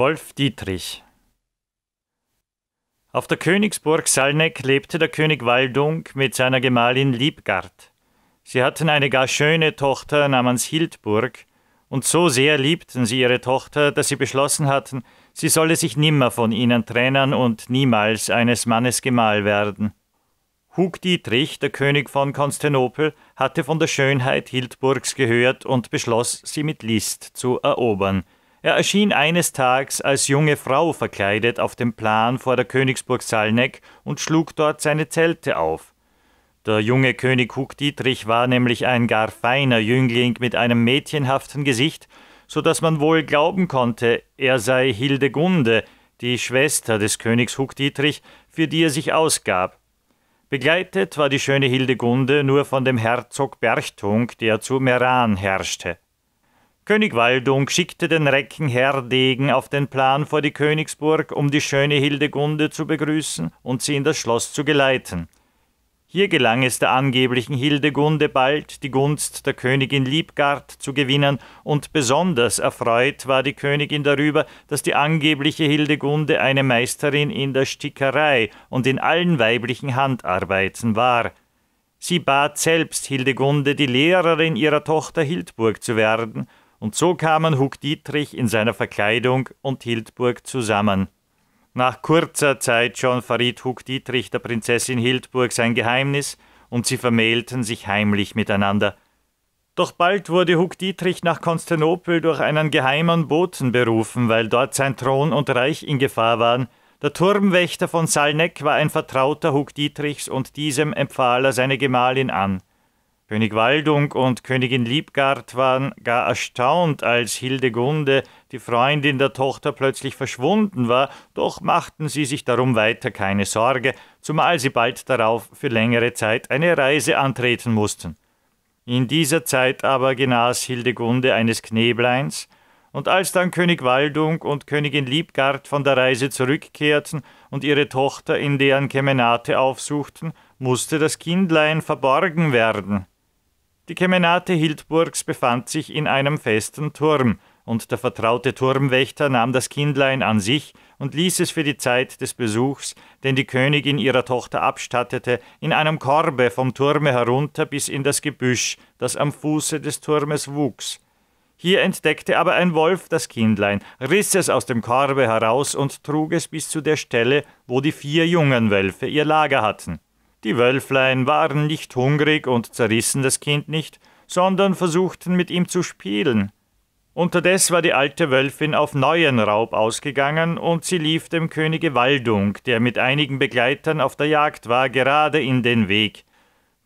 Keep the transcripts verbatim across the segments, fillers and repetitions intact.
Wolf Dietrich. Auf der Königsburg Salneck lebte der König Waldung mit seiner Gemahlin Liebgard. Sie hatten eine gar schöne Tochter namens Hildburg, und so sehr liebten sie ihre Tochter, dass sie beschlossen hatten, sie solle sich nimmer von ihnen trennen und niemals eines Mannes Gemahl werden. Hug Dietrich, der König von Konstantinopel, hatte von der Schönheit Hildburgs gehört und beschloss, sie mit List zu erobern. Er erschien eines Tages als junge Frau verkleidet auf dem Plan vor der Königsburg Salneck und schlug dort seine Zelte auf. Der junge König Hug Dietrich war nämlich ein gar feiner Jüngling mit einem mädchenhaften Gesicht, so dass man wohl glauben konnte, er sei Hildegunde, die Schwester des Königs Hug Dietrich, für die er sich ausgab. Begleitet war die schöne Hildegunde nur von dem Herzog Berchtung, der zu Meran herrschte. König Waldung schickte den Recken Herdegen auf den Plan vor die Königsburg, um die schöne Hildegunde zu begrüßen und sie in das Schloss zu geleiten. Hier gelang es der angeblichen Hildegunde bald, die Gunst der Königin Liebgard zu gewinnen, und besonders erfreut war die Königin darüber, dass die angebliche Hildegunde eine Meisterin in der Stickerei und in allen weiblichen Handarbeiten war. Sie bat selbst Hildegunde, die Lehrerin ihrer Tochter Hildburg zu werden, und so kamen Hug Dietrich in seiner Verkleidung und Hildburg zusammen. Nach kurzer Zeit schon verriet Hug Dietrich der Prinzessin Hildburg sein Geheimnis, und sie vermählten sich heimlich miteinander. Doch bald wurde Hug Dietrich nach Konstantinopel durch einen geheimen Boten berufen, weil dort sein Thron und Reich in Gefahr waren. Der Turmwächter von Salneck war ein Vertrauter Hug Dietrichs, und diesem empfahl er seine Gemahlin an. König Waldung und Königin Liebgard waren gar erstaunt, als Hildegunde, die Freundin der Tochter, plötzlich verschwunden war, doch machten sie sich darum weiter keine Sorge, zumal sie bald darauf für längere Zeit eine Reise antreten mussten. In dieser Zeit aber genas Hildegunde eines Knäbleins, und als dann König Waldung und Königin Liebgard von der Reise zurückkehrten und ihre Tochter in deren Kemenate aufsuchten, musste das Kindlein verborgen werden. Die Kemenate Hildburgs befand sich in einem festen Turm, und der vertraute Turmwächter nahm das Kindlein an sich und ließ es für die Zeit des Besuchs, den die Königin ihrer Tochter abstattete, in einem Korbe vom Turme herunter bis in das Gebüsch, das am Fuße des Turmes wuchs. Hier entdeckte aber ein Wolf das Kindlein, riss es aus dem Korbe heraus und trug es bis zu der Stelle, wo die vier jungen Wölfe ihr Lager hatten. Die Wölflein waren nicht hungrig und zerrissen das Kind nicht, sondern versuchten mit ihm zu spielen. Unterdes war die alte Wölfin auf neuen Raub ausgegangen, und sie lief dem Könige Waldung, der mit einigen Begleitern auf der Jagd war, gerade in den Weg.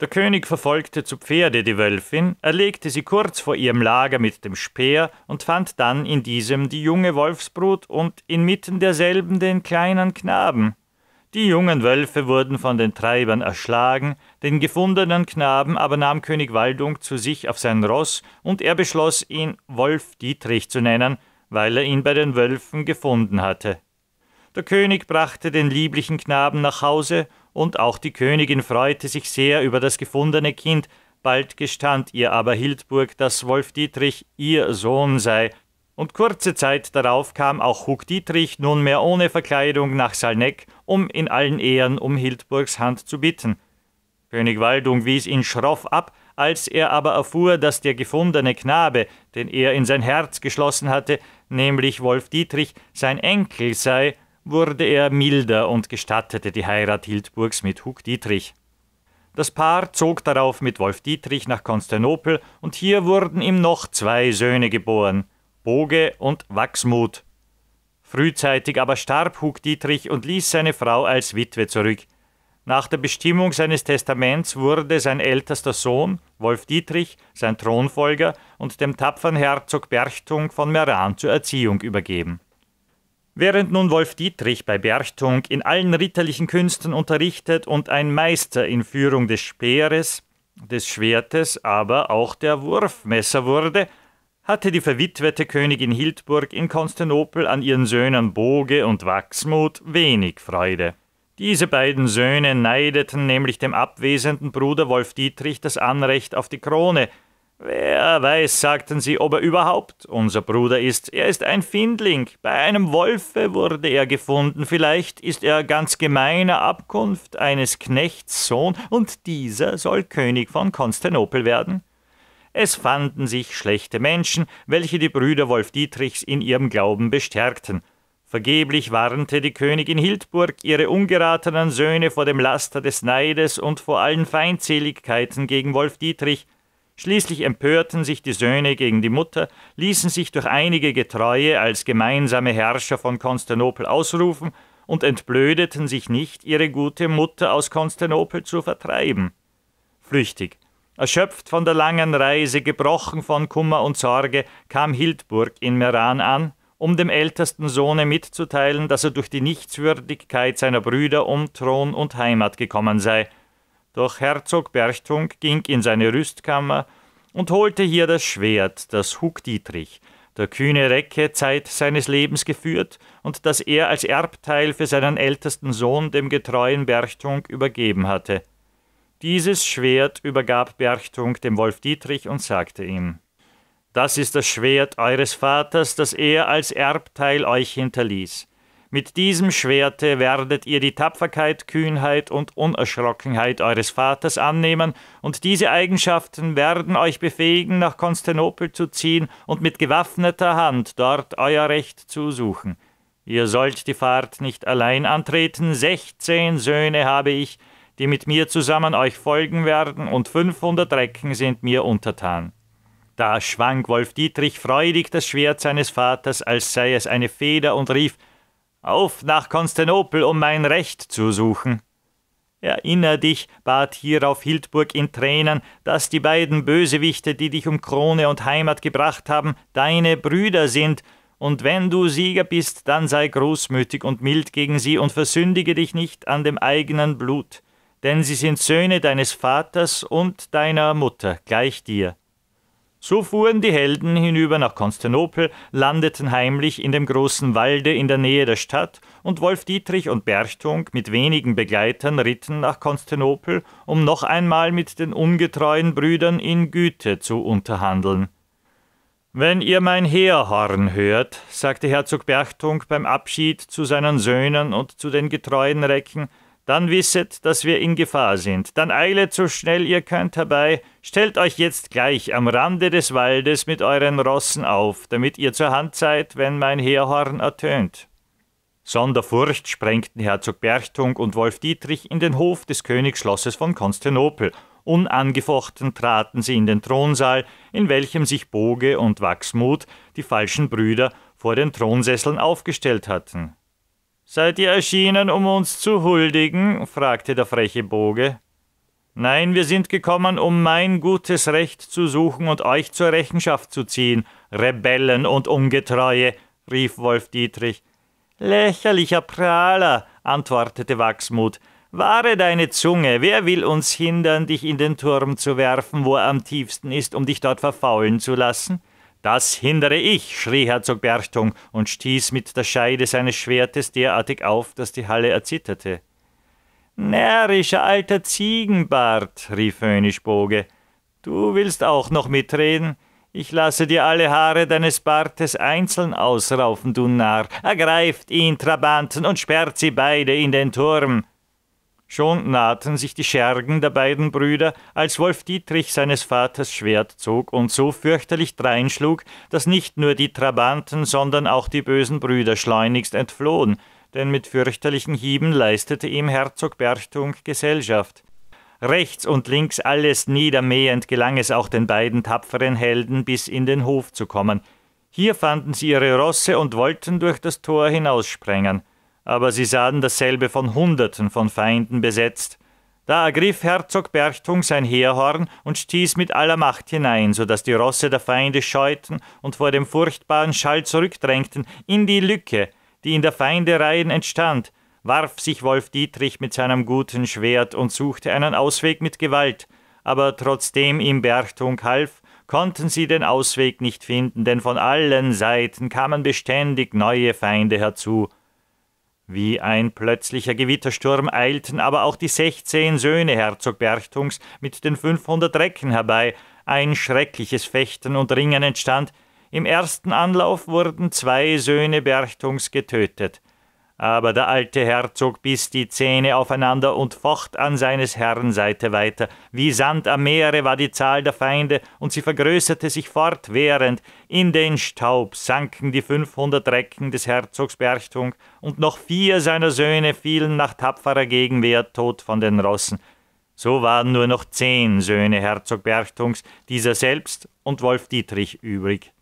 Der König verfolgte zu Pferde die Wölfin, erlegte sie kurz vor ihrem Lager mit dem Speer und fand dann in diesem die junge Wolfsbrut und inmitten derselben den kleinen Knaben. Die jungen Wölfe wurden von den Treibern erschlagen, den gefundenen Knaben aber nahm König Waldung zu sich auf sein Ross, und er beschloss, ihn Wolf Dietrich zu nennen, weil er ihn bei den Wölfen gefunden hatte. Der König brachte den lieblichen Knaben nach Hause, und auch die Königin freute sich sehr über das gefundene Kind, bald gestand ihr aber Hildburg, dass Wolf Dietrich ihr Sohn sei, und kurze Zeit darauf kam auch Hug Dietrich nunmehr ohne Verkleidung nach Salneck, um in allen Ehren um Hildburgs Hand zu bitten. König Waldung wies ihn schroff ab, als er aber erfuhr, dass der gefundene Knabe, den er in sein Herz geschlossen hatte, nämlich Wolf Dietrich, sein Enkel sei, wurde er milder und gestattete die Heirat Hildburgs mit Hug Dietrich. Das Paar zog darauf mit Wolf Dietrich nach Konstantinopel, und hier wurden ihm noch zwei Söhne geboren, Boge und Wachsmut. Frühzeitig aber starb Hug Dietrich und ließ seine Frau als Witwe zurück. Nach der Bestimmung seines Testaments wurde sein ältester Sohn, Wolf Dietrich, sein Thronfolger und dem tapfern Herzog Berchtung von Meran zur Erziehung übergeben. Während nun Wolf Dietrich bei Berchtung in allen ritterlichen Künsten unterrichtet und ein Meister in Führung des Speeres, des Schwertes, aber auch der Wurfmesser wurde, hatte die verwitwete Königin Hildburg in Konstantinopel an ihren Söhnen Boge und Wachsmut wenig Freude. Diese beiden Söhne neideten nämlich dem abwesenden Bruder Wolf Dietrich das Anrecht auf die Krone, Wer weiß, sagten sie, ob er überhaupt unser Bruder ist. Er ist ein Findling. Bei einem Wolfe wurde er gefunden. Vielleicht ist er ganz gemeiner Abkunft, eines Knechts Sohn, und dieser soll König von Konstantinopel werden. Es fanden sich schlechte Menschen, welche die Brüder Wolf Dietrichs in ihrem Glauben bestärkten. Vergeblich warnte die Königin Hildburg ihre ungeratenen Söhne vor dem Laster des Neides und vor allen Feindseligkeiten gegen Wolf Dietrich. Schließlich empörten sich die Söhne gegen die Mutter, ließen sich durch einige Getreue als gemeinsame Herrscher von Konstantinopel ausrufen und entblödeten sich nicht, ihre gute Mutter aus Konstantinopel zu vertreiben. Flüchtig, erschöpft von der langen Reise, gebrochen von Kummer und Sorge, kam Hildburg in Meran an, um dem ältesten Sohne mitzuteilen, dass er durch die Nichtswürdigkeit seiner Brüder um Thron und Heimat gekommen sei. Doch Herzog Berchtung ging in seine Rüstkammer und holte hier das Schwert, das Hug Dietrich, der kühne Recke, Zeit seines Lebens geführt, und das er als Erbteil für seinen ältesten Sohn, dem getreuen Berchtung, übergeben hatte. Dieses Schwert übergab Berchtung dem Wolf Dietrich und sagte ihm: »Das ist das Schwert eures Vaters, das er als Erbteil euch hinterließ. Mit diesem Schwerte werdet ihr die Tapferkeit, Kühnheit und Unerschrockenheit eures Vaters annehmen, und diese Eigenschaften werden euch befähigen, nach Konstantinopel zu ziehen und mit gewaffneter Hand dort euer Recht zu suchen. Ihr sollt die Fahrt nicht allein antreten. Sechzehn Söhne habe ich, die mit mir zusammen euch folgen werden, und fünfhundert Recken sind mir untertan.« Da schwang Wolf Dietrich freudig das Schwert seines Vaters, als sei es eine Feder, und rief: »Auf nach Konstantinopel, um mein Recht zu suchen!« »Erinner dich«, bat hierauf Hildburg in Tränen, »dass die beiden Bösewichte, die dich um Krone und Heimat gebracht haben, deine Brüder sind, und wenn du Sieger bist, dann sei großmütig und mild gegen sie und versündige dich nicht an dem eigenen Blut, denn sie sind Söhne deines Vaters und deiner Mutter, gleich dir.« So fuhren die Helden hinüber nach Konstantinopel, landeten heimlich in dem großen Walde in der Nähe der Stadt, und Wolf Dietrich und Berchtung mit wenigen Begleitern ritten nach Konstantinopel, um noch einmal mit den ungetreuen Brüdern in Güte zu unterhandeln. »Wenn ihr mein Heerhorn hört«, sagte Herzog Berchtung beim Abschied zu seinen Söhnen und zu den getreuen Recken, »dann wisset, dass wir in Gefahr sind. Dann eilet so schnell ihr könnt herbei. Stellt euch jetzt gleich am Rande des Waldes mit euren Rossen auf, damit ihr zur Hand seid, wenn mein Heerhorn ertönt.« Sonder Furcht sprengten Herzog Berchtung und Wolf Dietrich in den Hof des Königsschlosses von Konstantinopel. Unangefochten traten sie in den Thronsaal, in welchem sich Boge und Wachsmut, die falschen Brüder, vor den Thronsesseln aufgestellt hatten. »Seid ihr erschienen, um uns zu huldigen?« fragte der freche Boge. »Nein, wir sind gekommen, um mein gutes Recht zu suchen und euch zur Rechenschaft zu ziehen, Rebellen und Ungetreue«, rief Wolf Dietrich. »Lächerlicher Prahler«, antwortete Wachsmut, »wahre deine Zunge. Wer will uns hindern, dich in den Turm zu werfen, wo er am tiefsten ist, um dich dort verfaulen zu lassen?« »Das hindere ich«, schrie Herzog Berchtung und stieß mit der Scheide seines Schwertes derartig auf, dass die Halle erzitterte. »Närrischer alter Ziegenbart«, rief Hönischboge, »du willst auch noch mitreden? Ich lasse dir alle Haare deines Bartes einzeln ausraufen, du Narr. Ergreift ihn, Trabanten, und sperrt sie beide in den Turm.« Schon nahten sich die Schergen der beiden Brüder, als Wolf Dietrich seines Vaters Schwert zog und so fürchterlich dreinschlug, dass nicht nur die Trabanten, sondern auch die bösen Brüder schleunigst entflohen, denn mit fürchterlichen Hieben leistete ihm Herzog Berchtung Gesellschaft. Rechts und links alles niedermähend gelang es auch den beiden tapferen Helden, bis in den Hof zu kommen. Hier fanden sie ihre Rosse und wollten durch das Tor hinaussprengen. Aber sie sahen dasselbe von Hunderten von Feinden besetzt. Da ergriff Herzog Berchtung sein Heerhorn und stieß mit aller Macht hinein, so dass die Rosse der Feinde scheuten und vor dem furchtbaren Schall zurückdrängten. In die Lücke, die in der Feindereien entstand, warf sich Wolf Dietrich mit seinem guten Schwert und suchte einen Ausweg mit Gewalt. Aber trotzdem ihm Berchtung half, konnten sie den Ausweg nicht finden, denn von allen Seiten kamen beständig neue Feinde herzu. Wie ein plötzlicher Gewittersturm eilten aber auch die sechzehn Söhne Herzog Berchtungs mit den fünfhundert Recken herbei, Ein schreckliches Fechten und Ringen entstand. Im ersten Anlauf wurden zwei Söhne Berchtungs getötet. Aber der alte Herzog biss die Zähne aufeinander und focht an seines Herrn Seite weiter. Wie Sand am Meere war die Zahl der Feinde, und sie vergrößerte sich fortwährend. In den Staub sanken die fünfhundert Recken des Herzogs Berchtung, und noch vier seiner Söhne fielen nach tapferer Gegenwehr tot von den Rossen. So waren nur noch zehn Söhne Herzog Berchtungs, dieser selbst und Wolf Dietrich übrig.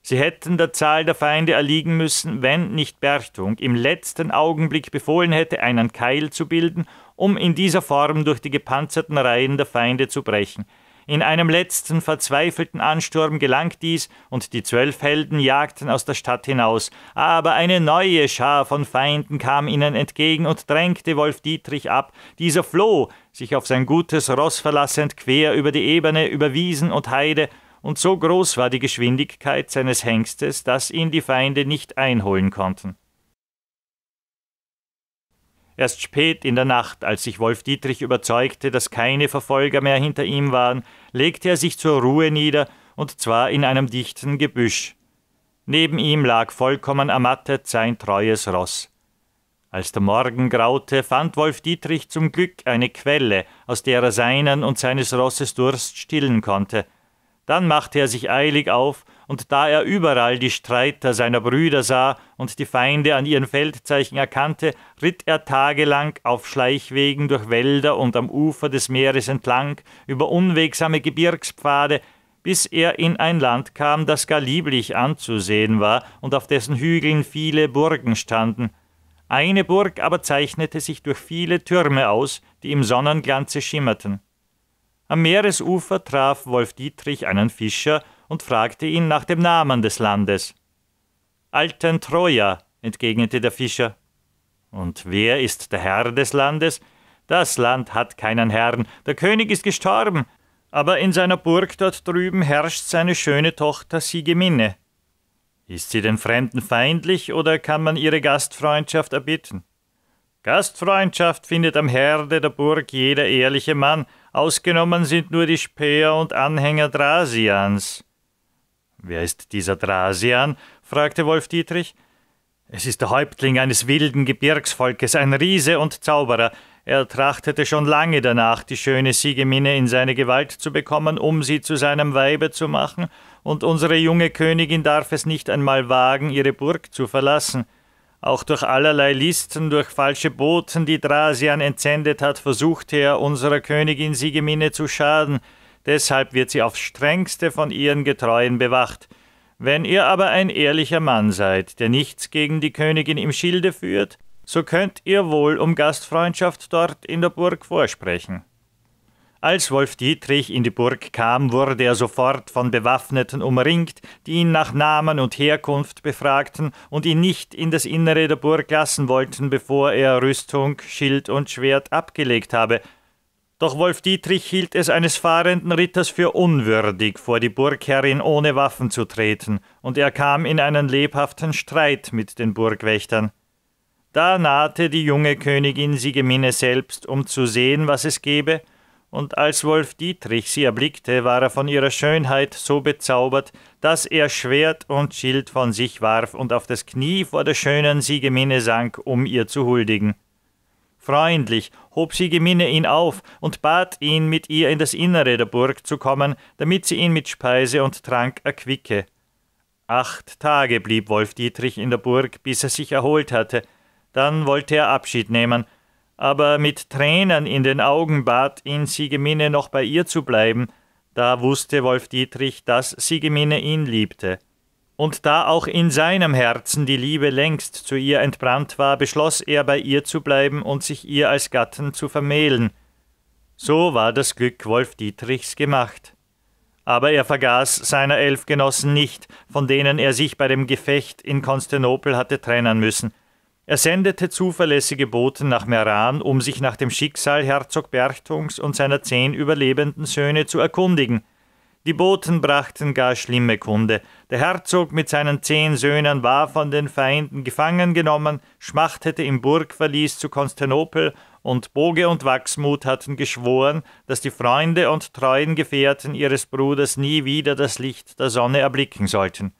Sie hätten der Zahl der Feinde erliegen müssen, wenn nicht Berchtung im letzten Augenblick befohlen hätte, einen Keil zu bilden, um in dieser Form durch die gepanzerten Reihen der Feinde zu brechen. In einem letzten verzweifelten Ansturm gelang dies, und die zwölf Helden jagten aus der Stadt hinaus. Aber eine neue Schar von Feinden kam ihnen entgegen und drängte Wolf Dietrich ab. Dieser floh, sich auf sein gutes Ross verlassend, quer über die Ebene, über Wiesen und Heide, und so groß war die Geschwindigkeit seines Hengstes, dass ihn die Feinde nicht einholen konnten. Erst spät in der Nacht, als sich Wolf Dietrich überzeugte, dass keine Verfolger mehr hinter ihm waren, legte er sich zur Ruhe nieder, und zwar in einem dichten Gebüsch. Neben ihm lag vollkommen ermattet sein treues Ross. Als der Morgen graute, fand Wolf Dietrich zum Glück eine Quelle, aus der er seinen und seines Rosses Durst stillen konnte. Dann machte er sich eilig auf, und da er überall die Streiter seiner Brüder sah und die Feinde an ihren Feldzeichen erkannte, ritt er tagelang auf Schleichwegen durch Wälder und am Ufer des Meeres entlang, über unwegsame Gebirgspfade, bis er in ein Land kam, das gar lieblich anzusehen war und auf dessen Hügeln viele Burgen standen. Eine Burg aber zeichnete sich durch viele Türme aus, die im Sonnenglanze schimmerten. Am Meeresufer traf Wolf Dietrich einen Fischer und fragte ihn nach dem Namen des Landes. »Alten Troja«, entgegnete der Fischer. »Und wer ist der Herr des Landes? Das Land hat keinen Herrn, der König ist gestorben, aber in seiner Burg dort drüben herrscht seine schöne Tochter Sigeminne. Ist sie den Fremden feindlich, oder kann man ihre Gastfreundschaft erbitten?« »Gastfreundschaft findet am Herde der Burg jeder ehrliche Mann, ausgenommen sind nur die Späher und Anhänger Drasians.« »Wer ist dieser Drasian?« fragte Wolf Dietrich. »Es ist der Häuptling eines wilden Gebirgsvolkes, ein Riese und Zauberer. Er trachtete schon lange danach, die schöne Sigeminne in seine Gewalt zu bekommen, um sie zu seinem Weibe zu machen, und unsere junge Königin darf es nicht einmal wagen, ihre Burg zu verlassen. Auch durch allerlei Listen, durch falsche Boten, die Drasian entsendet hat, versuchte er, unserer Königin Sigeminne zu schaden. Deshalb wird sie aufs Strengste von ihren Getreuen bewacht. Wenn ihr aber ein ehrlicher Mann seid, der nichts gegen die Königin im Schilde führt, so könnt ihr wohl um Gastfreundschaft dort in der Burg vorsprechen.« Als Wolf Dietrich in die Burg kam, wurde er sofort von Bewaffneten umringt, die ihn nach Namen und Herkunft befragten und ihn nicht in das Innere der Burg lassen wollten, bevor er Rüstung, Schild und Schwert abgelegt habe. Doch Wolf Dietrich hielt es eines fahrenden Ritters für unwürdig, vor die Burgherrin ohne Waffen zu treten, und er kam in einen lebhaften Streit mit den Burgwächtern. Da nahte die junge Königin Sigeminne selbst, um zu sehen, was es gebe, und als Wolf Dietrich sie erblickte, war er von ihrer Schönheit so bezaubert, dass er Schwert und Schild von sich warf und auf das Knie vor der schönen Sigeminne sank, um ihr zu huldigen. Freundlich hob Sigeminne ihn auf und bat ihn, mit ihr in das Innere der Burg zu kommen, damit sie ihn mit Speise und Trank erquicke. Acht Tage blieb Wolf Dietrich in der Burg, bis er sich erholt hatte. Dann wollte er Abschied nehmen, aber mit Tränen in den Augen bat ihn Sigeminne, noch bei ihr zu bleiben. Da wusste Wolf Dietrich, dass Sigeminne ihn liebte. Und da auch in seinem Herzen die Liebe längst zu ihr entbrannt war, beschloss er, bei ihr zu bleiben und sich ihr als Gatten zu vermählen. So war das Glück Wolf Dietrichs gemacht. Aber er vergaß seiner elf Genossen nicht, von denen er sich bei dem Gefecht in Konstantinopel hatte trennen müssen. Er sendete zuverlässige Boten nach Meran, um sich nach dem Schicksal Herzog Berchtungs und seiner zehn überlebenden Söhne zu erkundigen. Die Boten brachten gar schlimme Kunde. Der Herzog mit seinen zehn Söhnen war von den Feinden gefangen genommen, schmachtete im Burgverlies zu Konstantinopel und Boge und Wachsmuth hatten geschworen, dass die Freunde und treuen Gefährten ihres Bruders nie wieder das Licht der Sonne erblicken sollten.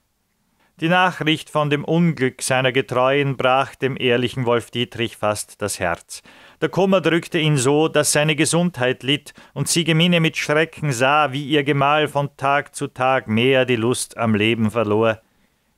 Die Nachricht von dem Unglück seiner Getreuen brach dem ehrlichen Wolf Dietrich fast das Herz. Der Kummer drückte ihn so, dass seine Gesundheit litt und Siegemine mit Schrecken sah, wie ihr Gemahl von Tag zu Tag mehr die Lust am Leben verlor.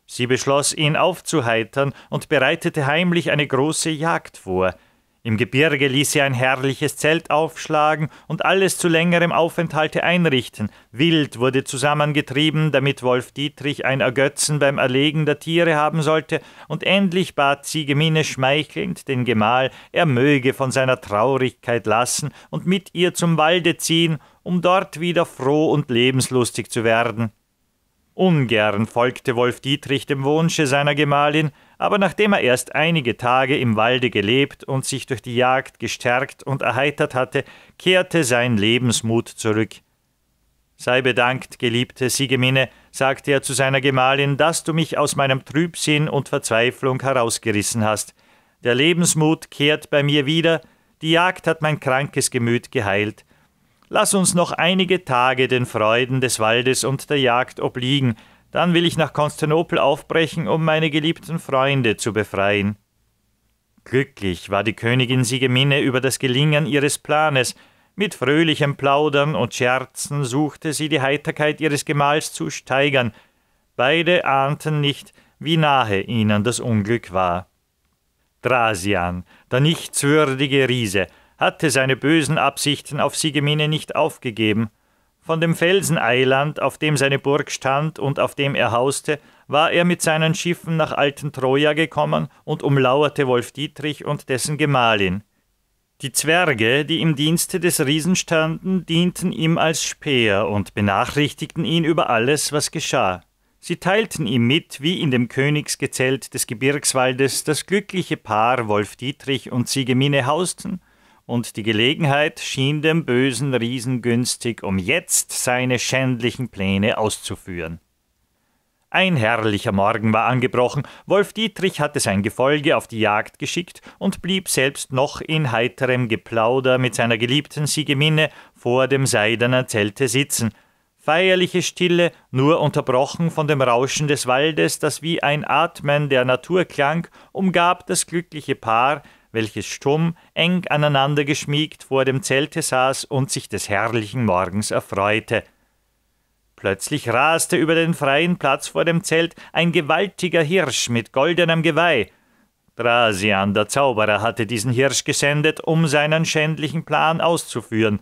Sie beschloss, ihn aufzuheitern und bereitete heimlich eine große Jagd vor. Im Gebirge ließ sie ein herrliches Zelt aufschlagen und alles zu längerem Aufenthalte einrichten. Wild wurde zusammengetrieben, damit Wolf Dietrich ein Ergötzen beim Erlegen der Tiere haben sollte, und endlich bat Siegemine schmeichelnd den Gemahl, er möge von seiner Traurigkeit lassen und mit ihr zum Walde ziehen, um dort wieder froh und lebenslustig zu werden. Ungern folgte Wolf Dietrich dem Wunsche seiner Gemahlin, aber nachdem er erst einige Tage im Walde gelebt und sich durch die Jagd gestärkt und erheitert hatte, kehrte sein Lebensmut zurück. »Sei bedankt, geliebte Siegemine«, sagte er zu seiner Gemahlin, »dass du mich aus meinem Trübsinn und Verzweiflung herausgerissen hast. Der Lebensmut kehrt bei mir wieder, die Jagd hat mein krankes Gemüt geheilt. Lass uns noch einige Tage den Freuden des Waldes und der Jagd obliegen, dann will ich nach Konstantinopel aufbrechen, um meine geliebten Freunde zu befreien.« Glücklich war die Königin Siegemine über das Gelingen ihres Planes. Mit fröhlichem Plaudern und Scherzen suchte sie die Heiterkeit ihres Gemahls zu steigern. Beide ahnten nicht, wie nahe ihnen das Unglück war. Thracian, der nichtswürdige Riese, hatte seine bösen Absichten auf Siegemine nicht aufgegeben. Von dem Felseneiland, auf dem seine Burg stand und auf dem er hauste, war er mit seinen Schiffen nach alten Troja gekommen und umlauerte Wolf Dietrich und dessen Gemahlin. Die Zwerge, die im Dienste des Riesen standen, dienten ihm als Späher und benachrichtigten ihn über alles, was geschah. Sie teilten ihm mit, wie in dem Königsgezelt des Gebirgswaldes das glückliche Paar Wolf Dietrich und Siegemine hausten, und die Gelegenheit schien dem bösen Riesen günstig, um jetzt seine schändlichen Pläne auszuführen. Ein herrlicher Morgen war angebrochen, Wolf Dietrich hatte sein Gefolge auf die Jagd geschickt und blieb selbst noch in heiterem Geplauder mit seiner geliebten Siegemine vor dem seidenen Zelte sitzen. Feierliche Stille, nur unterbrochen von dem Rauschen des Waldes, das wie ein Atmen der Natur klang, umgab das glückliche Paar, welches stumm, eng aneinander geschmiegt vor dem Zelte saß und sich des herrlichen Morgens erfreute. Plötzlich raste über den freien Platz vor dem Zelt ein gewaltiger Hirsch mit goldenem Geweih. Thracian, der Zauberer, hatte diesen Hirsch gesendet, um seinen schändlichen Plan auszuführen.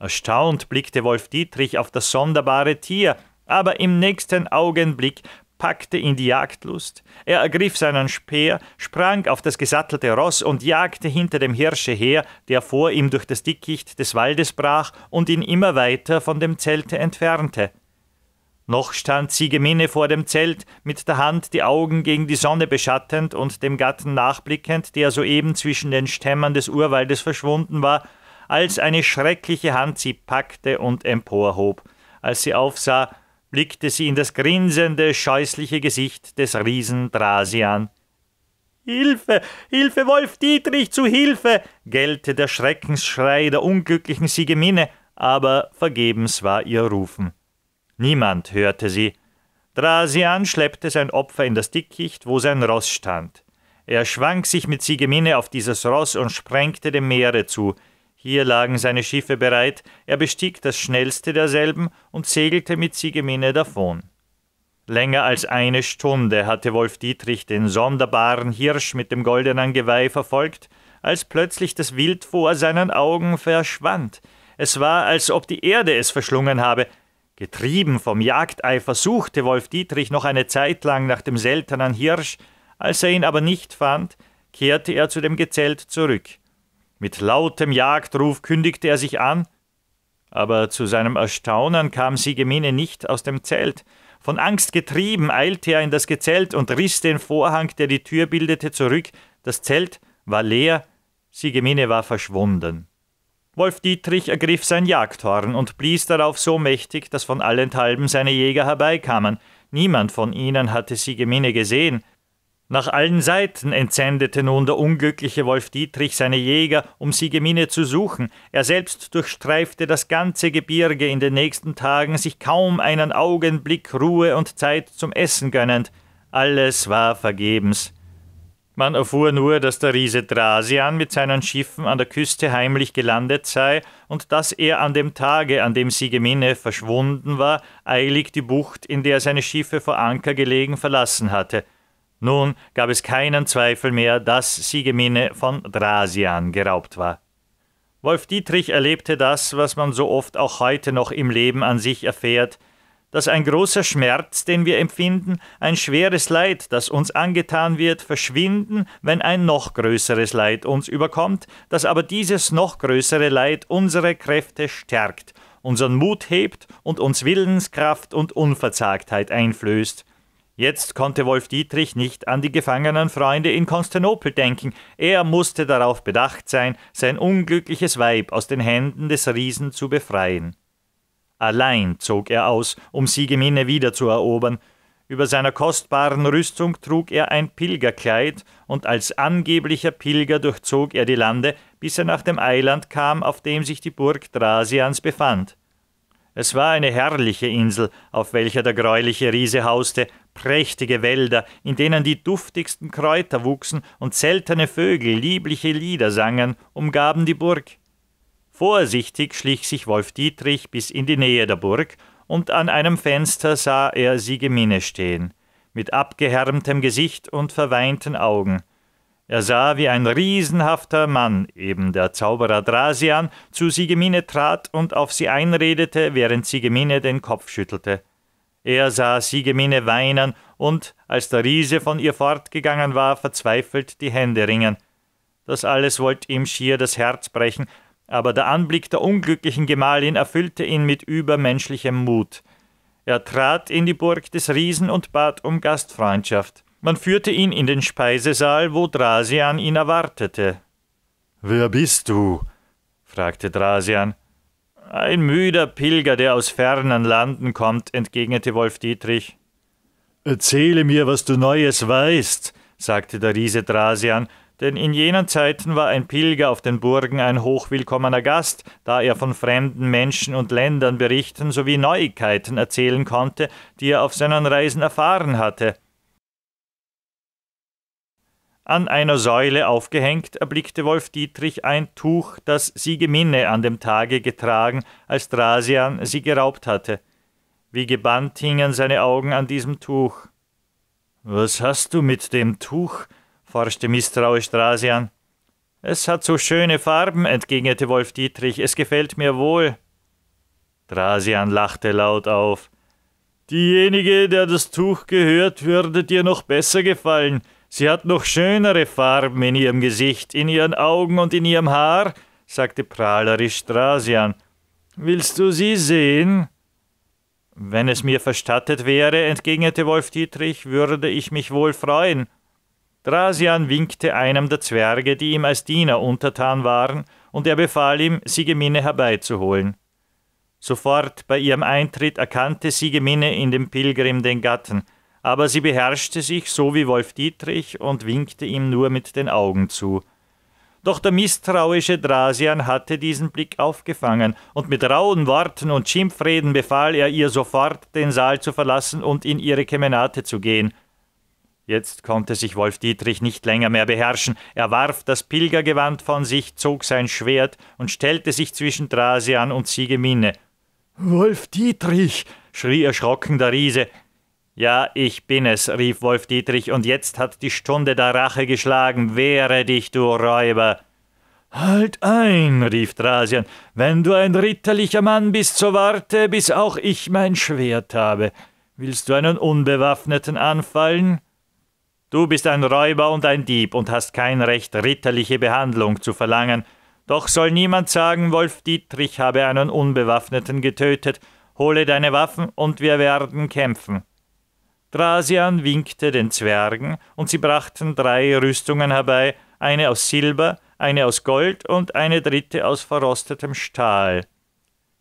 Erstaunt blickte Wolf Dietrich auf das sonderbare Tier, aber im nächsten Augenblick packte ihn die Jagdlust. Er ergriff seinen Speer, sprang auf das gesattelte Ross und jagte hinter dem Hirsche her, der vor ihm durch das Dickicht des Waldes brach und ihn immer weiter von dem Zelte entfernte. Noch stand Siegemine vor dem Zelt, mit der Hand die Augen gegen die Sonne beschattend und dem Gatten nachblickend, der soeben zwischen den Stämmen des Urwaldes verschwunden war, als eine schreckliche Hand sie packte und emporhob. Als sie aufsah, blickte sie in das grinsende, scheußliche Gesicht des Riesen Thracian. »Hilfe! Hilfe, Wolf Dietrich, zu Hilfe!« gellte der Schreckensschrei der unglücklichen Siegemine, aber vergebens war ihr Rufen. Niemand hörte sie. Thracian schleppte sein Opfer in das Dickicht, wo sein Ross stand. Er schwang sich mit Siegemine auf dieses Ross und sprengte dem Meere zu. Hier lagen seine Schiffe bereit, er bestieg das schnellste derselben und segelte mit Siegemine davon. Länger als eine Stunde hatte Wolf Dietrich den sonderbaren Hirsch mit dem goldenen Geweih verfolgt, als plötzlich das Wild vor seinen Augen verschwand. Es war, als ob die Erde es verschlungen habe. Getrieben vom Jagdeifer suchte Wolf Dietrich noch eine Zeit lang nach dem seltenen Hirsch, als er ihn aber nicht fand, kehrte er zu dem Gezelt zurück. Mit lautem Jagdruf kündigte er sich an, aber zu seinem Erstaunen kam Siegemine nicht aus dem Zelt. Von Angst getrieben eilte er in das Gezelt und riss den Vorhang, der die Tür bildete, zurück. Das Zelt war leer, Siegemine war verschwunden. Wolf Dietrich ergriff sein Jagdhorn und blies darauf so mächtig, dass von allenthalben seine Jäger herbeikamen. Niemand von ihnen hatte Siegemine gesehen. Nach allen Seiten entsendete nun der unglückliche Wolf Dietrich seine Jäger, um Siegemine zu suchen. Er selbst durchstreifte das ganze Gebirge in den nächsten Tagen, sich kaum einen Augenblick Ruhe und Zeit zum Essen gönnend. Alles war vergebens. Man erfuhr nur, dass der Riese Thracian mit seinen Schiffen an der Küste heimlich gelandet sei und dass er an dem Tage, an dem Siegemine verschwunden war, eilig die Bucht, in der seine Schiffe vor Anker gelegen, verlassen hatte. Nun gab es keinen Zweifel mehr, dass Siegemine von Thracian geraubt war. Wolf Dietrich erlebte das, was man so oft auch heute noch im Leben an sich erfährt, dass ein großer Schmerz, den wir empfinden, ein schweres Leid, das uns angetan wird, verschwinden, wenn ein noch größeres Leid uns überkommt, dass aber dieses noch größere Leid unsere Kräfte stärkt, unseren Mut hebt und uns Willenskraft und Unverzagtheit einflößt. Jetzt konnte Wolf Dietrich nicht an die gefangenen Freunde in Konstantinopel denken. Er musste darauf bedacht sein, sein unglückliches Weib aus den Händen des Riesen zu befreien. Allein zog er aus, um Siegemine wiederzuerobern. Über seiner kostbaren Rüstung trug er ein Pilgerkleid, und als angeblicher Pilger durchzog er die Lande, bis er nach dem Eiland kam, auf dem sich die Burg Thracians befand. Es war eine herrliche Insel, auf welcher der gräuliche Riese hauste, prächtige Wälder, in denen die duftigsten Kräuter wuchsen und seltene Vögel liebliche Lieder sangen, umgaben die Burg. Vorsichtig schlich sich Wolf Dietrich bis in die Nähe der Burg, und an einem Fenster sah er Siegemine stehen, mit abgehärmtem Gesicht und verweinten Augen. Er sah, wie ein riesenhafter Mann, eben der Zauberer Thracian, zu Siegemine trat und auf sie einredete, während Siegemine den Kopf schüttelte. Er sah Siegemine weinen und, als der Riese von ihr fortgegangen war, verzweifelt die Hände ringen. Das alles wollte ihm schier das Herz brechen, aber der Anblick der unglücklichen Gemahlin erfüllte ihn mit übermenschlichem Mut. Er trat in die Burg des Riesen und bat um Gastfreundschaft. Man führte ihn in den Speisesaal, wo Thracian ihn erwartete. »Wer bist du?« fragte Thracian. »Ein müder Pilger, der aus fernen Landen kommt«, entgegnete Wolf Dietrich. »Erzähle mir, was du Neues weißt«, sagte der Riese Thracian, denn in jenen Zeiten war ein Pilger auf den Burgen ein hochwillkommener Gast, da er von fremden Menschen und Ländern berichten sowie Neuigkeiten erzählen konnte, die er auf seinen Reisen erfahren hatte. An einer Säule aufgehängt, erblickte Wolf Dietrich ein Tuch, das Siegemine an dem Tage getragen, als Thracian sie geraubt hatte. Wie gebannt hingen seine Augen an diesem Tuch. »Was hast du mit dem Tuch?« forschte misstrauisch Thracian. »Es hat so schöne Farben«, entgegnete Wolf Dietrich, »es gefällt mir wohl.« Thracian lachte laut auf. »Diejenige, der das Tuch gehört, würde dir noch besser gefallen. Sie hat noch schönere Farben in ihrem Gesicht, in ihren Augen und in ihrem Haar«, sagte prahlerisch Thracian. »Willst du sie sehen?« »Wenn es mir verstattet wäre«, entgegnete Wolf Dietrich, »würde ich mich wohl freuen.« Thracian winkte einem der Zwerge, die ihm als Diener untertan waren, und er befahl ihm, Siegemine herbeizuholen. Sofort bei ihrem Eintritt erkannte Siegemine in dem Pilgrim den Gatten, aber sie beherrschte sich so wie Wolf Dietrich und winkte ihm nur mit den Augen zu. Doch der misstrauische Thracian hatte diesen Blick aufgefangen, und mit rauen Worten und Schimpfreden befahl er ihr sofort, den Saal zu verlassen und in ihre Kemenate zu gehen. Jetzt konnte sich Wolf Dietrich nicht länger mehr beherrschen. Er warf das Pilgergewand von sich, zog sein Schwert und stellte sich zwischen Thracian und Siegemine. »Wolf Dietrich«, schrie erschrocken der Riese. »Ja, ich bin es«, rief Wolf Dietrich, »und jetzt hat die Stunde der Rache geschlagen. Wehre dich, du Räuber!« »Halt ein«, rief Thracian, »wenn du ein ritterlicher Mann bist, so warte, bis auch ich mein Schwert habe. Willst du einen Unbewaffneten anfallen? Du bist ein Räuber und ein Dieb und hast kein Recht, ritterliche Behandlung zu verlangen. Doch soll niemand sagen, Wolf Dietrich habe einen Unbewaffneten getötet. Hole deine Waffen, und wir werden kämpfen.« Thracian winkte den Zwergen, und sie brachten drei Rüstungen herbei, eine aus Silber, eine aus Gold und eine dritte aus verrostetem Stahl.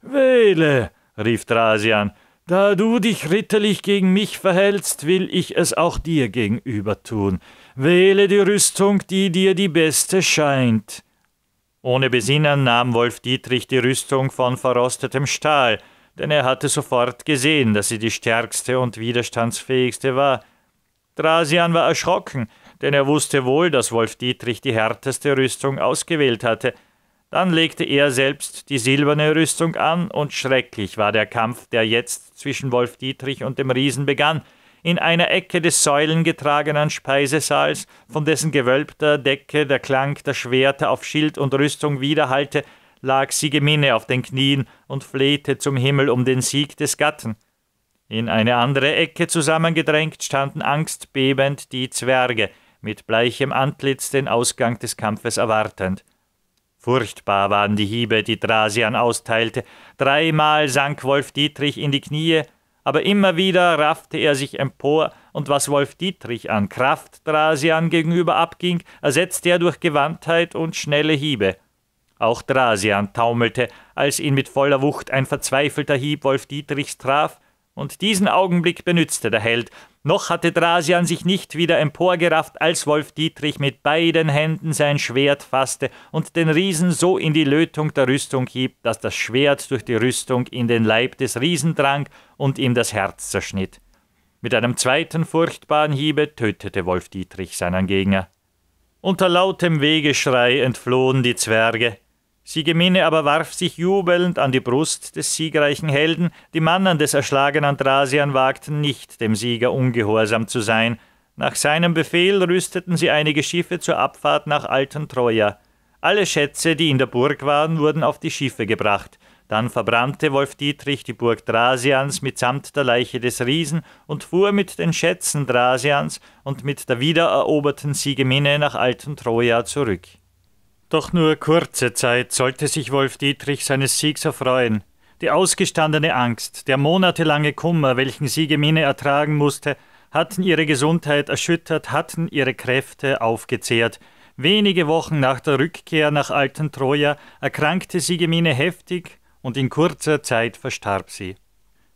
»Wähle«, rief Thracian, Da du dich ritterlich gegen mich verhältst, will ich es auch dir gegenüber tun. Wähle die Rüstung, die dir die beste scheint.« Ohne Besinnen nahm Wolf Dietrich die Rüstung von verrostetem Stahl, denn er hatte sofort gesehen, dass sie die stärkste und widerstandsfähigste war. Thracian war erschrocken, denn er wusste wohl, dass Wolf Dietrich die härteste Rüstung ausgewählt hatte. Dann legte er selbst die silberne Rüstung an, und schrecklich war der Kampf, der jetzt zwischen Wolf Dietrich und dem Riesen begann, in einer Ecke des säulengetragenen Speisesaals, von dessen gewölbter Decke der Klang der Schwerter auf Schild und Rüstung widerhallte, lag Siegemine auf den Knien und flehte zum Himmel um den Sieg des Gatten. In eine andere Ecke zusammengedrängt standen angstbebend die Zwerge, mit bleichem Antlitz den Ausgang des Kampfes erwartend. Furchtbar waren die Hiebe, die Thracian austeilte. Dreimal sank Wolf Dietrich in die Knie, aber immer wieder raffte er sich empor, und was Wolf Dietrich an Kraft Thracian gegenüber abging, ersetzte er durch Gewandtheit und schnelle Hiebe. Auch Thracian taumelte, als ihn mit voller Wucht ein verzweifelter Hieb Wolf Dietrichs traf, und diesen Augenblick benützte der Held. Noch hatte Thracian sich nicht wieder emporgerafft, als Wolf Dietrich mit beiden Händen sein Schwert fasste und den Riesen so in die Lötung der Rüstung hieb, dass das Schwert durch die Rüstung in den Leib des Riesen drang und ihm das Herz zerschnitt. Mit einem zweiten furchtbaren Hiebe tötete Wolf Dietrich seinen Gegner. Unter lautem Wehgeschrei entflohen die Zwerge. Siegemine aber warf sich jubelnd an die Brust des siegreichen Helden. Die Mannen des erschlagenen Thracian wagten nicht, dem Sieger ungehorsam zu sein. Nach seinem Befehl rüsteten sie einige Schiffe zur Abfahrt nach Alten Troja. Alle Schätze, die in der Burg waren, wurden auf die Schiffe gebracht. Dann verbrannte Wolf Dietrich die Burg Thracians mitsamt der Leiche des Riesen und fuhr mit den Schätzen Thracians und mit der wiedereroberten Siegemine nach Alten Troja zurück. Doch nur kurze Zeit sollte sich Wolf Dietrich seines Siegs erfreuen. Die ausgestandene Angst, der monatelange Kummer, welchen Siegemine ertragen musste, hatten ihre Gesundheit erschüttert, hatten ihre Kräfte aufgezehrt. Wenige Wochen nach der Rückkehr nach Alten Troja erkrankte Siegemine heftig und in kurzer Zeit verstarb sie.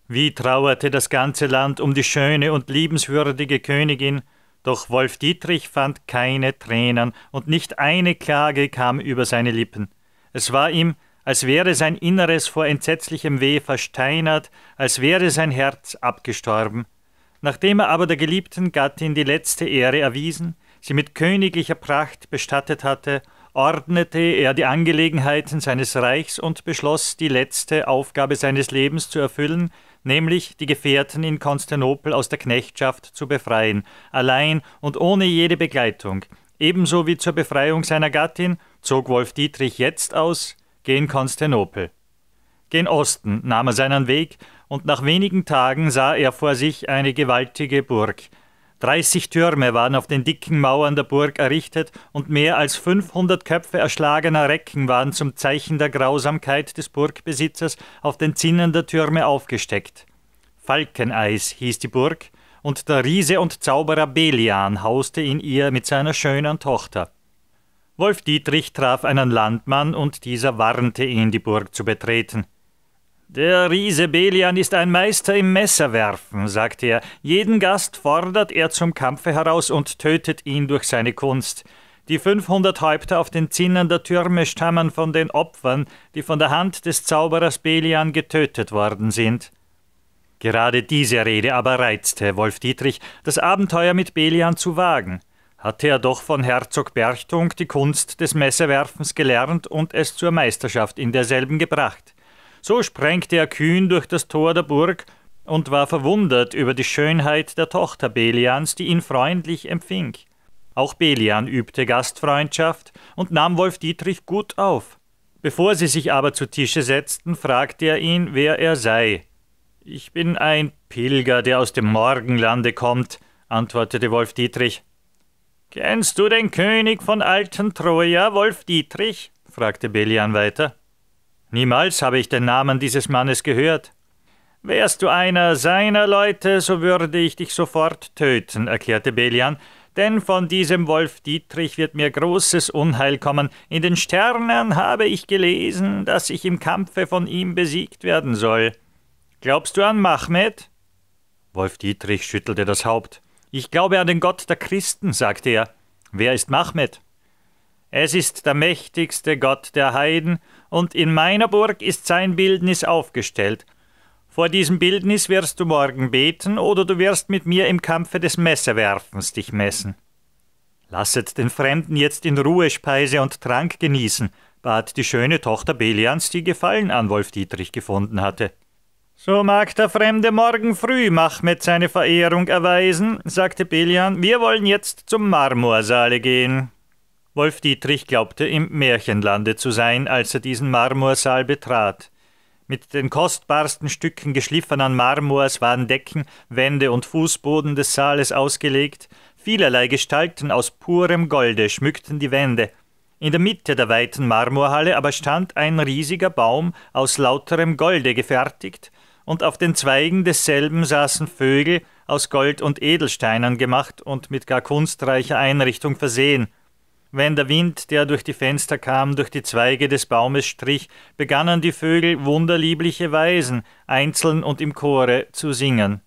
Wie trauerte das ganze Land um die schöne und liebenswürdige Königin, doch Wolf Dietrich fand keine Tränen, und nicht eine Klage kam über seine Lippen. Es war ihm, als wäre sein Inneres vor entsetzlichem Weh versteinert, als wäre sein Herz abgestorben. Nachdem er aber der geliebten Gattin die letzte Ehre erwiesen, sie mit königlicher Pracht bestattet hatte, ordnete er die Angelegenheiten seines Reichs und beschloss, die letzte Aufgabe seines Lebens zu erfüllen, nämlich die Gefährten in Konstantinopel aus der Knechtschaft zu befreien, allein und ohne jede Begleitung. Ebenso wie zur Befreiung seiner Gattin zog Wolf Dietrich jetzt aus, gen Konstantinopel. Gen Osten nahm er seinen Weg, und nach wenigen Tagen sah er vor sich eine gewaltige Burg. Dreißig Türme waren auf den dicken Mauern der Burg errichtet, und mehr als fünfhundert Köpfe erschlagener Recken waren zum Zeichen der Grausamkeit des Burgbesitzers auf den Zinnen der Türme aufgesteckt. Falkeneis hieß die Burg, und der Riese und Zauberer Belian hauste in ihr mit seiner schönen Tochter. Wolf Dietrich traf einen Landmann, und dieser warnte ihn, die Burg zu betreten. »Der Riese Belian ist ein Meister im Messerwerfen«, sagte er. »Jeden Gast fordert er zum Kampfe heraus und tötet ihn durch seine Kunst. Die fünfhundert Häupter auf den Zinnen der Türme stammen von den Opfern, die von der Hand des Zauberers Belian getötet worden sind.« Gerade diese Rede aber reizte Wolf Dietrich, das Abenteuer mit Belian zu wagen. Hatte er doch von Herzog Berchtung die Kunst des Messerwerfens gelernt und es zur Meisterschaft in derselben gebracht. So sprengte er kühn durch das Tor der Burg und war verwundert über die Schönheit der Tochter Belians, die ihn freundlich empfing. Auch Belian übte Gastfreundschaft und nahm Wolf Dietrich gut auf. Bevor sie sich aber zu Tische setzten, fragte er ihn, wer er sei. »Ich bin ein Pilger, der aus dem Morgenlande kommt«, antwortete Wolf Dietrich. »Kennst du den König von Alten Troja, Wolf Dietrich?« fragte Belian weiter. »Niemals habe ich den Namen dieses Mannes gehört.« »Wärst du einer seiner Leute, so würde ich dich sofort töten«, erklärte Belian, »denn von diesem Wolf Dietrich wird mir großes Unheil kommen. In den Sternen habe ich gelesen, dass ich im Kampfe von ihm besiegt werden soll.« Glaubst du an Mahmed? Wolf Dietrich schüttelte das Haupt. Ich glaube an den Gott der Christen, sagte er. Wer ist Mahmed? Es ist der mächtigste Gott der Heiden, und in meiner Burg ist sein Bildnis aufgestellt. Vor diesem Bildnis wirst du morgen beten, oder du wirst mit mir im Kampfe des Messerwerfens dich messen. Lasset den Fremden jetzt in Ruhe Speise und Trank genießen, bat die schöne Tochter Belians, die Gefallen an Wolf Dietrich gefunden hatte. So mag der Fremde morgen früh Mahmed seine Verehrung erweisen, sagte Belian, wir wollen jetzt zum Marmorsaale gehen. Wolf Dietrich glaubte, im Märchenlande zu sein, als er diesen Marmorsaal betrat. Mit den kostbarsten Stücken geschliffenen Marmors waren Decken, Wände und Fußboden des Saales ausgelegt, vielerlei Gestalten aus purem Golde schmückten die Wände. In der Mitte der weiten Marmorhalle aber stand ein riesiger Baum aus lauterem Golde gefertigt, und auf den Zweigen desselben saßen Vögel, aus Gold und Edelsteinen gemacht und mit gar kunstreicher Einrichtung versehen. Wenn der Wind, der durch die Fenster kam, durch die Zweige des Baumes strich, begannen die Vögel wunderliebliche Weisen, einzeln und im Chore, zu singen.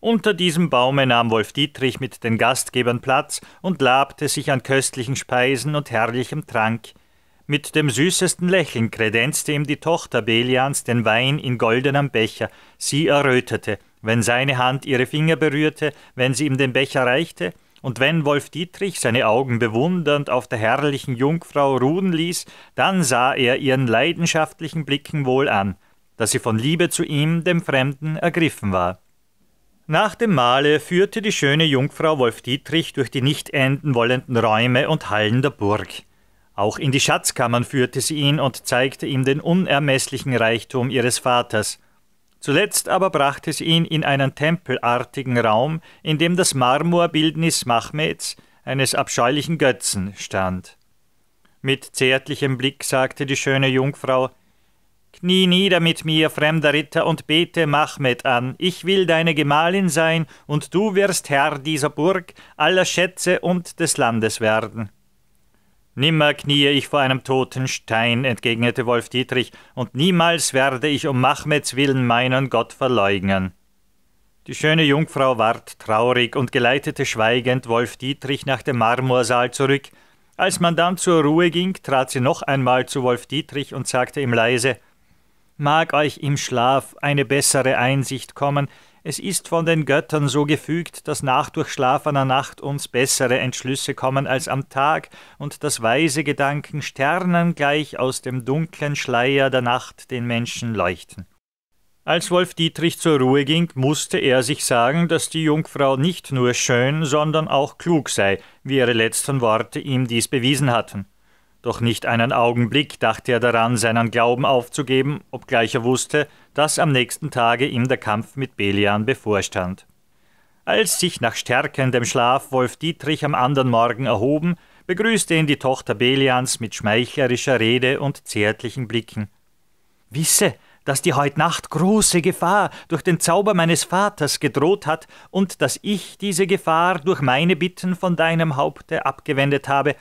Unter diesem Baume nahm Wolf Dietrich mit den Gastgebern Platz und labte sich an köstlichen Speisen und herrlichem Trank. Mit dem süßesten Lächeln kredenzte ihm die Tochter Belians den Wein in goldenem Becher. Sie errötete, wenn seine Hand ihre Finger berührte, wenn sie ihm den Becher reichte, und wenn Wolf Dietrich seine Augen bewundernd auf der herrlichen Jungfrau ruhen ließ, dann sah er ihren leidenschaftlichen Blicken wohl an, dass sie von Liebe zu ihm, dem Fremden, ergriffen war. Nach dem Mahle führte die schöne Jungfrau Wolf Dietrich durch die nicht enden wollenden Räume und Hallen der Burg. Auch in die Schatzkammern führte sie ihn und zeigte ihm den unermesslichen Reichtum ihres Vaters. Zuletzt aber brachte sie ihn in einen tempelartigen Raum, in dem das Marmorbildnis Mahmeds, eines abscheulichen Götzen, stand. Mit zärtlichem Blick sagte die schöne Jungfrau, »Knie nieder mit mir, fremder Ritter, und bete Mahmed an. Ich will deine Gemahlin sein, und du wirst Herr dieser Burg, aller Schätze und des Landes werden.« »Nimmer kniee ich vor einem toten Stein«, entgegnete Wolf Dietrich, »und niemals werde ich um Mahmeds Willen meinen Gott verleugnen.« Die schöne Jungfrau ward traurig und geleitete schweigend Wolf Dietrich nach dem Marmorsaal zurück. Als man dann zur Ruhe ging, trat sie noch einmal zu Wolf Dietrich und sagte ihm leise, »Mag euch im Schlaf eine bessere Einsicht kommen, es ist von den Göttern so gefügt, dass nach durchschlafener Nacht uns bessere Entschlüsse kommen als am Tag und dass weise Gedanken sternengleich aus dem dunklen Schleier der Nacht den Menschen leuchten.« Als Wolf Dietrich zur Ruhe ging, musste er sich sagen, dass die Jungfrau nicht nur schön, sondern auch klug sei, wie ihre letzten Worte ihm dies bewiesen hatten. Doch nicht einen Augenblick dachte er daran, seinen Glauben aufzugeben, obgleich er wusste, dass am nächsten Tage ihm der Kampf mit Belian bevorstand. Als sich nach stärkendem Schlaf Wolf Dietrich am anderen Morgen erhoben, begrüßte ihn die Tochter Belians mit schmeichlerischer Rede und zärtlichen Blicken. »Wisse, dass dir heut Nacht große Gefahr durch den Zauber meines Vaters gedroht hat und dass ich diese Gefahr durch meine Bitten von deinem Haupte abgewendet habe,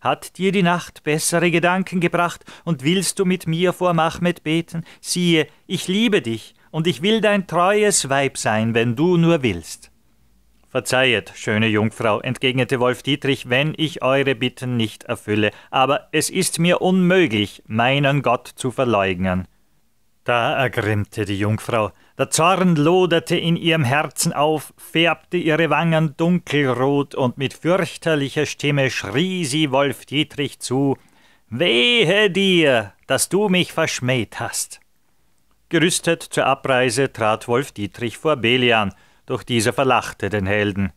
hat dir die Nacht bessere Gedanken gebracht und willst du mit mir vor Mahmed beten? Siehe, ich liebe dich und ich will dein treues Weib sein, wenn du nur willst.« »Verzeihet, schöne Jungfrau«, entgegnete Wolf Dietrich, »wenn ich eure Bitten nicht erfülle, aber es ist mir unmöglich, meinen Gott zu verleugnen.« Da ergrimmte die Jungfrau. Der Zorn loderte in ihrem Herzen auf, färbte ihre Wangen dunkelrot und mit fürchterlicher Stimme schrie sie Wolf Dietrich zu, »Wehe dir, dass du mich verschmäht hast!« Gerüstet zur Abreise trat Wolf Dietrich vor Belian, doch dieser verlachte den Helden.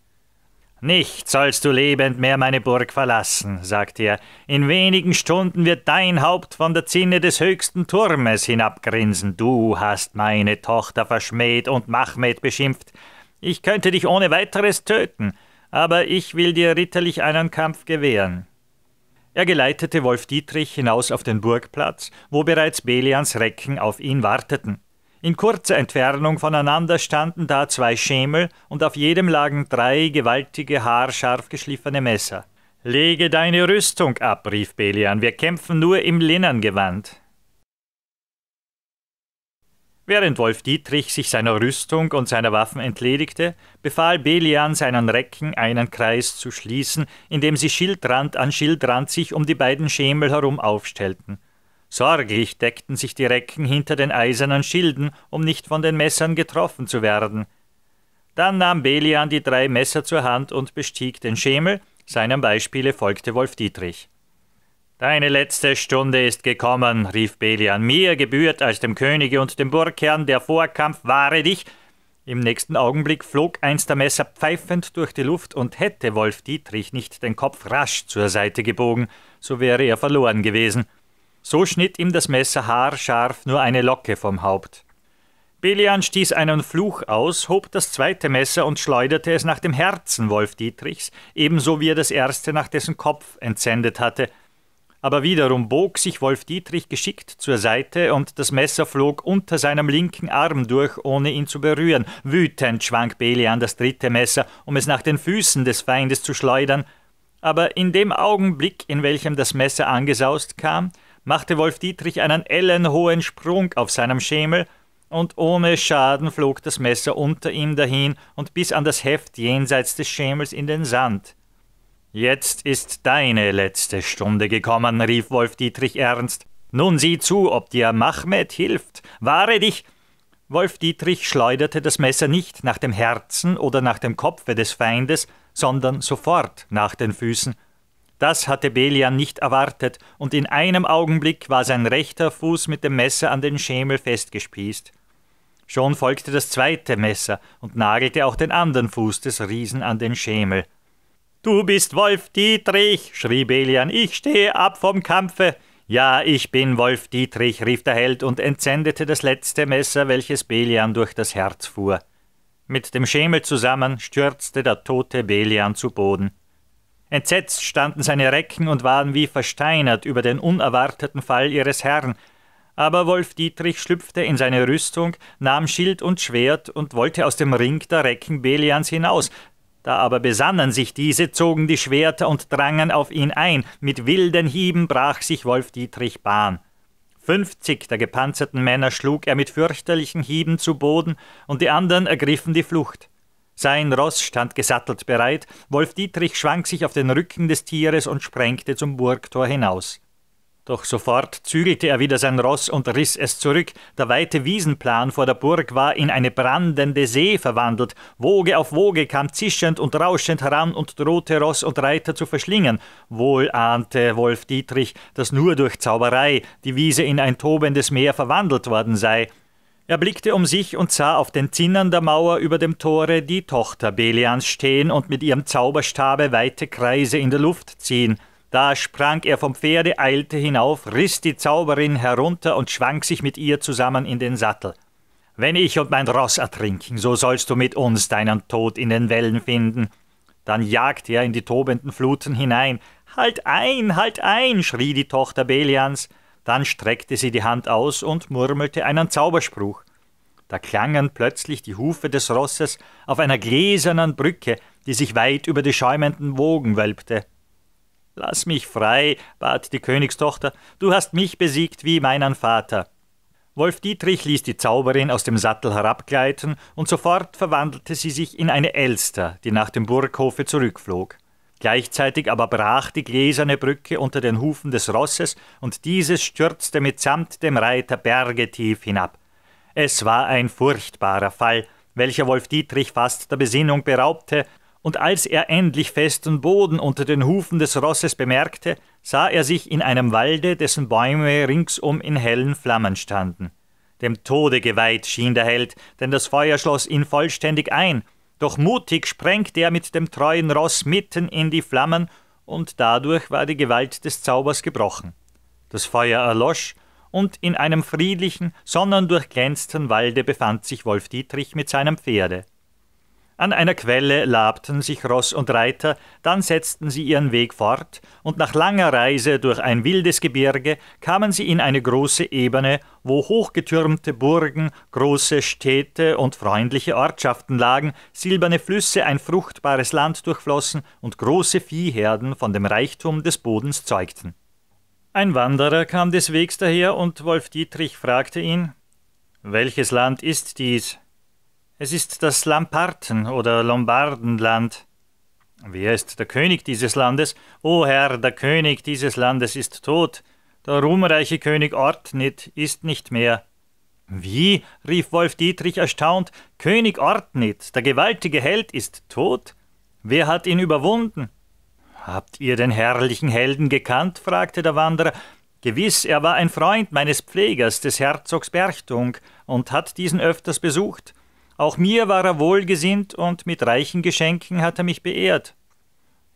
»Nicht sollst du lebend mehr meine Burg verlassen«, sagte er, »in wenigen Stunden wird dein Haupt von der Zinne des höchsten Turmes hinabgrinsen. Du hast meine Tochter verschmäht und Mahmed beschimpft. Ich könnte dich ohne weiteres töten, aber ich will dir ritterlich einen Kampf gewähren.« Er geleitete Wolf Dietrich hinaus auf den Burgplatz, wo bereits Belians Recken auf ihn warteten. In kurzer Entfernung voneinander standen da zwei Schemel und auf jedem lagen drei gewaltige, haarscharf geschliffene Messer. »Lege deine Rüstung ab«, rief Belian, »wir kämpfen nur im Linnengewand.« Während Wolf Dietrich sich seiner Rüstung und seiner Waffen entledigte, befahl Belian seinen Recken, einen Kreis zu schließen, in dem sie Schildrand an Schildrand sich um die beiden Schemel herum aufstellten. Sorglich deckten sich die Recken hinter den eisernen Schilden, um nicht von den Messern getroffen zu werden. Dann nahm Belian die drei Messer zur Hand und bestieg den Schemel, seinem Beispiele folgte Wolf Dietrich. »Deine letzte Stunde ist gekommen«, rief Belian, »mir gebührt als dem Könige und dem Burgherrn der Vorkampf, wahre dich!« Im nächsten Augenblick flog eins der Messer pfeifend durch die Luft, und hätte Wolf Dietrich nicht den Kopf rasch zur Seite gebogen, so wäre er verloren gewesen. So schnitt ihm das Messer haarscharf nur eine Locke vom Haupt. Belian stieß einen Fluch aus, hob das zweite Messer und schleuderte es nach dem Herzen Wolf Dietrichs, ebenso wie er das erste nach dessen Kopf entsendet hatte. Aber wiederum bog sich Wolf Dietrich geschickt zur Seite, und das Messer flog unter seinem linken Arm durch, ohne ihn zu berühren. Wütend schwang Belian das dritte Messer, um es nach den Füßen des Feindes zu schleudern. Aber in dem Augenblick, in welchem das Messer angesaust kam, machte Wolf Dietrich einen ellenhohen Sprung auf seinem Schemel, und ohne Schaden flog das Messer unter ihm dahin und bis an das Heft jenseits des Schemels in den Sand. »Jetzt ist deine letzte Stunde gekommen«, rief Wolf Dietrich ernst. »Nun sieh zu, ob dir Mahmed hilft. Wahre dich!« Wolf Dietrich schleuderte das Messer nicht nach dem Herzen oder nach dem Kopfe des Feindes, sondern sofort nach den Füßen. Das hatte Belian nicht erwartet, und in einem Augenblick war sein rechter Fuß mit dem Messer an den Schemel festgespießt. Schon folgte das zweite Messer und nagelte auch den anderen Fuß des Riesen an den Schemel. »Du bist Wolf Dietrich«, schrie Belian, »ich stehe ab vom Kampfe.« »Ja, ich bin Wolf Dietrich«, rief der Held und entsendete das letzte Messer, welches Belian durch das Herz fuhr. Mit dem Schemel zusammen stürzte der tote Belian zu Boden. Entsetzt standen seine Recken und waren wie versteinert über den unerwarteten Fall ihres Herrn. Aber Wolf Dietrich schlüpfte in seine Rüstung, nahm Schild und Schwert und wollte aus dem Ring der Recken Belians hinaus. Da aber besannen sich diese, zogen die Schwerter und drangen auf ihn ein. Mit wilden Hieben brach sich Wolf Dietrich Bahn. Fünfzig der gepanzerten Männer schlug er mit fürchterlichen Hieben zu Boden, und die anderen ergriffen die Flucht. Sein Ross stand gesattelt bereit, Wolf Dietrich schwang sich auf den Rücken des Tieres und sprengte zum Burgtor hinaus. Doch sofort zügelte er wieder sein Ross und riss es zurück. Der weite Wiesenplan vor der Burg war in eine brandende See verwandelt. Woge auf Woge kam zischend und rauschend heran und drohte Ross und Reiter zu verschlingen. Wohl ahnte Wolf Dietrich, dass nur durch Zauberei die Wiese in ein tobendes Meer verwandelt worden sei. Er blickte um sich und sah auf den Zinnen der Mauer über dem Tore die Tochter Belians stehen und mit ihrem Zauberstabe weite Kreise in der Luft ziehen. Da sprang er vom Pferde, eilte hinauf, riss die Zauberin herunter und schwang sich mit ihr zusammen in den Sattel. »Wenn ich und mein Ross ertrinken, so sollst du mit uns deinen Tod in den Wellen finden.« Dann jagte er in die tobenden Fluten hinein. »Halt ein, halt ein«, schrie die Tochter Belians. Dann streckte sie die Hand aus und murmelte einen Zauberspruch. Da klangen plötzlich die Hufe des Rosses auf einer gläsernen Brücke, die sich weit über die schäumenden Wogen wölbte. »Lass mich frei«, bat die Königstochter, »du hast mich besiegt wie meinen Vater.« Wolf Dietrich ließ die Zauberin aus dem Sattel herabgleiten, und sofort verwandelte sie sich in eine Elster, die nach dem Burghofe zurückflog. Gleichzeitig aber brach die gläserne Brücke unter den Hufen des Rosses, und dieses stürzte mitsamt dem Reiter bergetief hinab. Es war ein furchtbarer Fall, welcher Wolf Dietrich fast der Besinnung beraubte, und als er endlich festen Boden unter den Hufen des Rosses bemerkte, sah er sich in einem Walde, dessen Bäume ringsum in hellen Flammen standen. Dem Tode geweiht schien der Held, denn das Feuer schloss ihn vollständig ein, doch mutig sprengte er mit dem treuen Ross mitten in die Flammen, und dadurch war die Gewalt des Zaubers gebrochen. Das Feuer erlosch, und in einem friedlichen, sonnendurchglänzten Walde befand sich Wolf Dietrich mit seinem Pferde. An einer Quelle labten sich Ross und Reiter, dann setzten sie ihren Weg fort, und nach langer Reise durch ein wildes Gebirge kamen sie in eine große Ebene, wo hochgetürmte Burgen, große Städte und freundliche Ortschaften lagen, silberne Flüsse ein fruchtbares Land durchflossen und große Viehherden von dem Reichtum des Bodens zeugten. Ein Wanderer kam des Wegs daher, und Wolf Dietrich fragte ihn: Welches Land ist dies? Es ist das Lamparten- oder Lombardenland. Wer ist der König dieses Landes? O Herr, der König dieses Landes ist tot. Der ruhmreiche König Ortnit ist nicht mehr. Wie? Rief Wolf Dietrich erstaunt. König Ortnit, der gewaltige Held, ist tot? Wer hat ihn überwunden? Habt ihr den herrlichen Helden gekannt? Fragte der Wanderer. Gewiss, er war ein Freund meines Pflegers, des Herzogs Berchtung, und hat diesen öfters besucht. Auch mir war er wohlgesinnt, und mit reichen Geschenken hat er mich beehrt.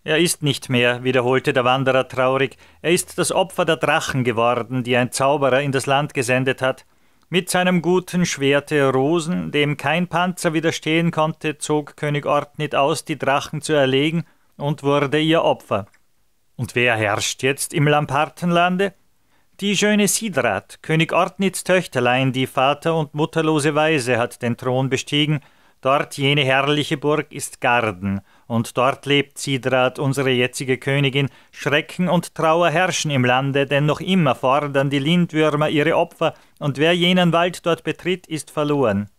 Er ist nicht mehr, wiederholte der Wanderer traurig, er ist das Opfer der Drachen geworden, die ein Zauberer in das Land gesendet hat. Mit seinem guten Schwerte Rosen, dem kein Panzer widerstehen konnte, zog König Ortnit aus, die Drachen zu erlegen, und wurde ihr Opfer. Und wer herrscht jetzt im Lampartenlande? Die schöne Sidrat, König Ortnits Töchterlein, die vater- und mutterlose Waise, hat den Thron bestiegen. Dort jene herrliche Burg ist Garden, und dort lebt Sidrat, unsere jetzige Königin. Schrecken und Trauer herrschen im Lande, denn noch immer fordern die Lindwürmer ihre Opfer, und wer jenen Wald dort betritt, ist verloren.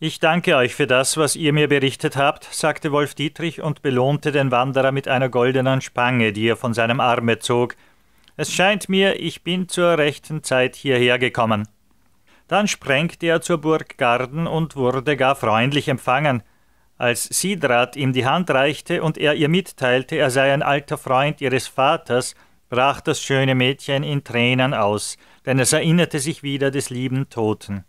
Ich danke euch für das, was ihr mir berichtet habt, sagte Wolf Dietrich und belohnte den Wanderer mit einer goldenen Spange, die er von seinem Arme zog. Es scheint mir, ich bin zur rechten Zeit hierher gekommen. Dann sprengte er zur Burg Garden und wurde gar freundlich empfangen. Als Sidrat ihm die Hand reichte und er ihr mitteilte, er sei ein alter Freund ihres Vaters, brach das schöne Mädchen in Tränen aus, denn es erinnerte sich wieder des lieben Toten.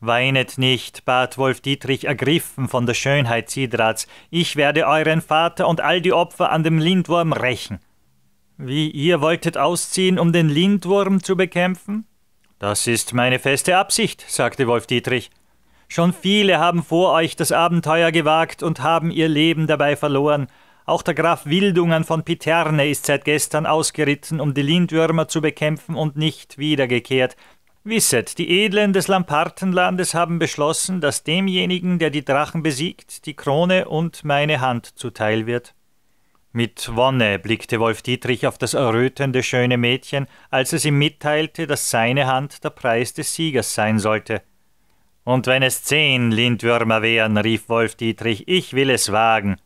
»Weinet nicht«, bat Wolf Dietrich, ergriffen von der Schönheit Sidrats, »ich werde euren Vater und all die Opfer an dem Lindwurm rächen.« »Wie, ihr wolltet ausziehen, um den Lindwurm zu bekämpfen?« »Das ist meine feste Absicht«, sagte Wolf Dietrich. »Schon viele haben vor euch das Abenteuer gewagt und haben ihr Leben dabei verloren. Auch der Graf Wildungen von Piterne ist seit gestern ausgeritten, um die Lindwürmer zu bekämpfen und nicht wiedergekehrt. Wisset, die Edlen des Lampartenlandes haben beschlossen, dass demjenigen, der die Drachen besiegt, die Krone und meine Hand zuteil wird.« Mit Wonne blickte Wolf Dietrich auf das errötende schöne Mädchen, als es ihm mitteilte, dass seine Hand der Preis des Siegers sein sollte. »Und wenn es zehn Lindwürmer wären«, rief Wolf Dietrich, »ich will es wagen.«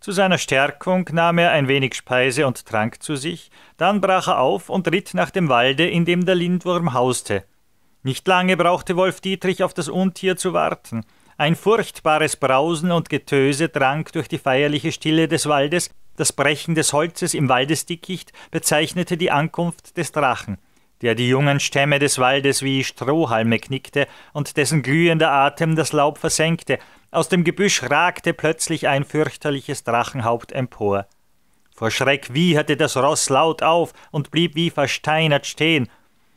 Zu seiner Stärkung nahm er ein wenig Speise und Trank zu sich, dann brach er auf und ritt nach dem Walde, in dem der Lindwurm hauste. Nicht lange brauchte Wolf Dietrich auf das Untier zu warten. Ein furchtbares Brausen und Getöse drang durch die feierliche Stille des Waldes. Das Brechen des Holzes im Waldesdickicht bezeichnete die Ankunft des Drachen, der die jungen Stämme des Waldes wie Strohhalme knickte und dessen glühender Atem das Laub versenkte. Aus dem Gebüsch ragte plötzlich ein fürchterliches Drachenhaupt empor. Vor Schreck wieherte das Ross laut auf und blieb wie versteinert stehen.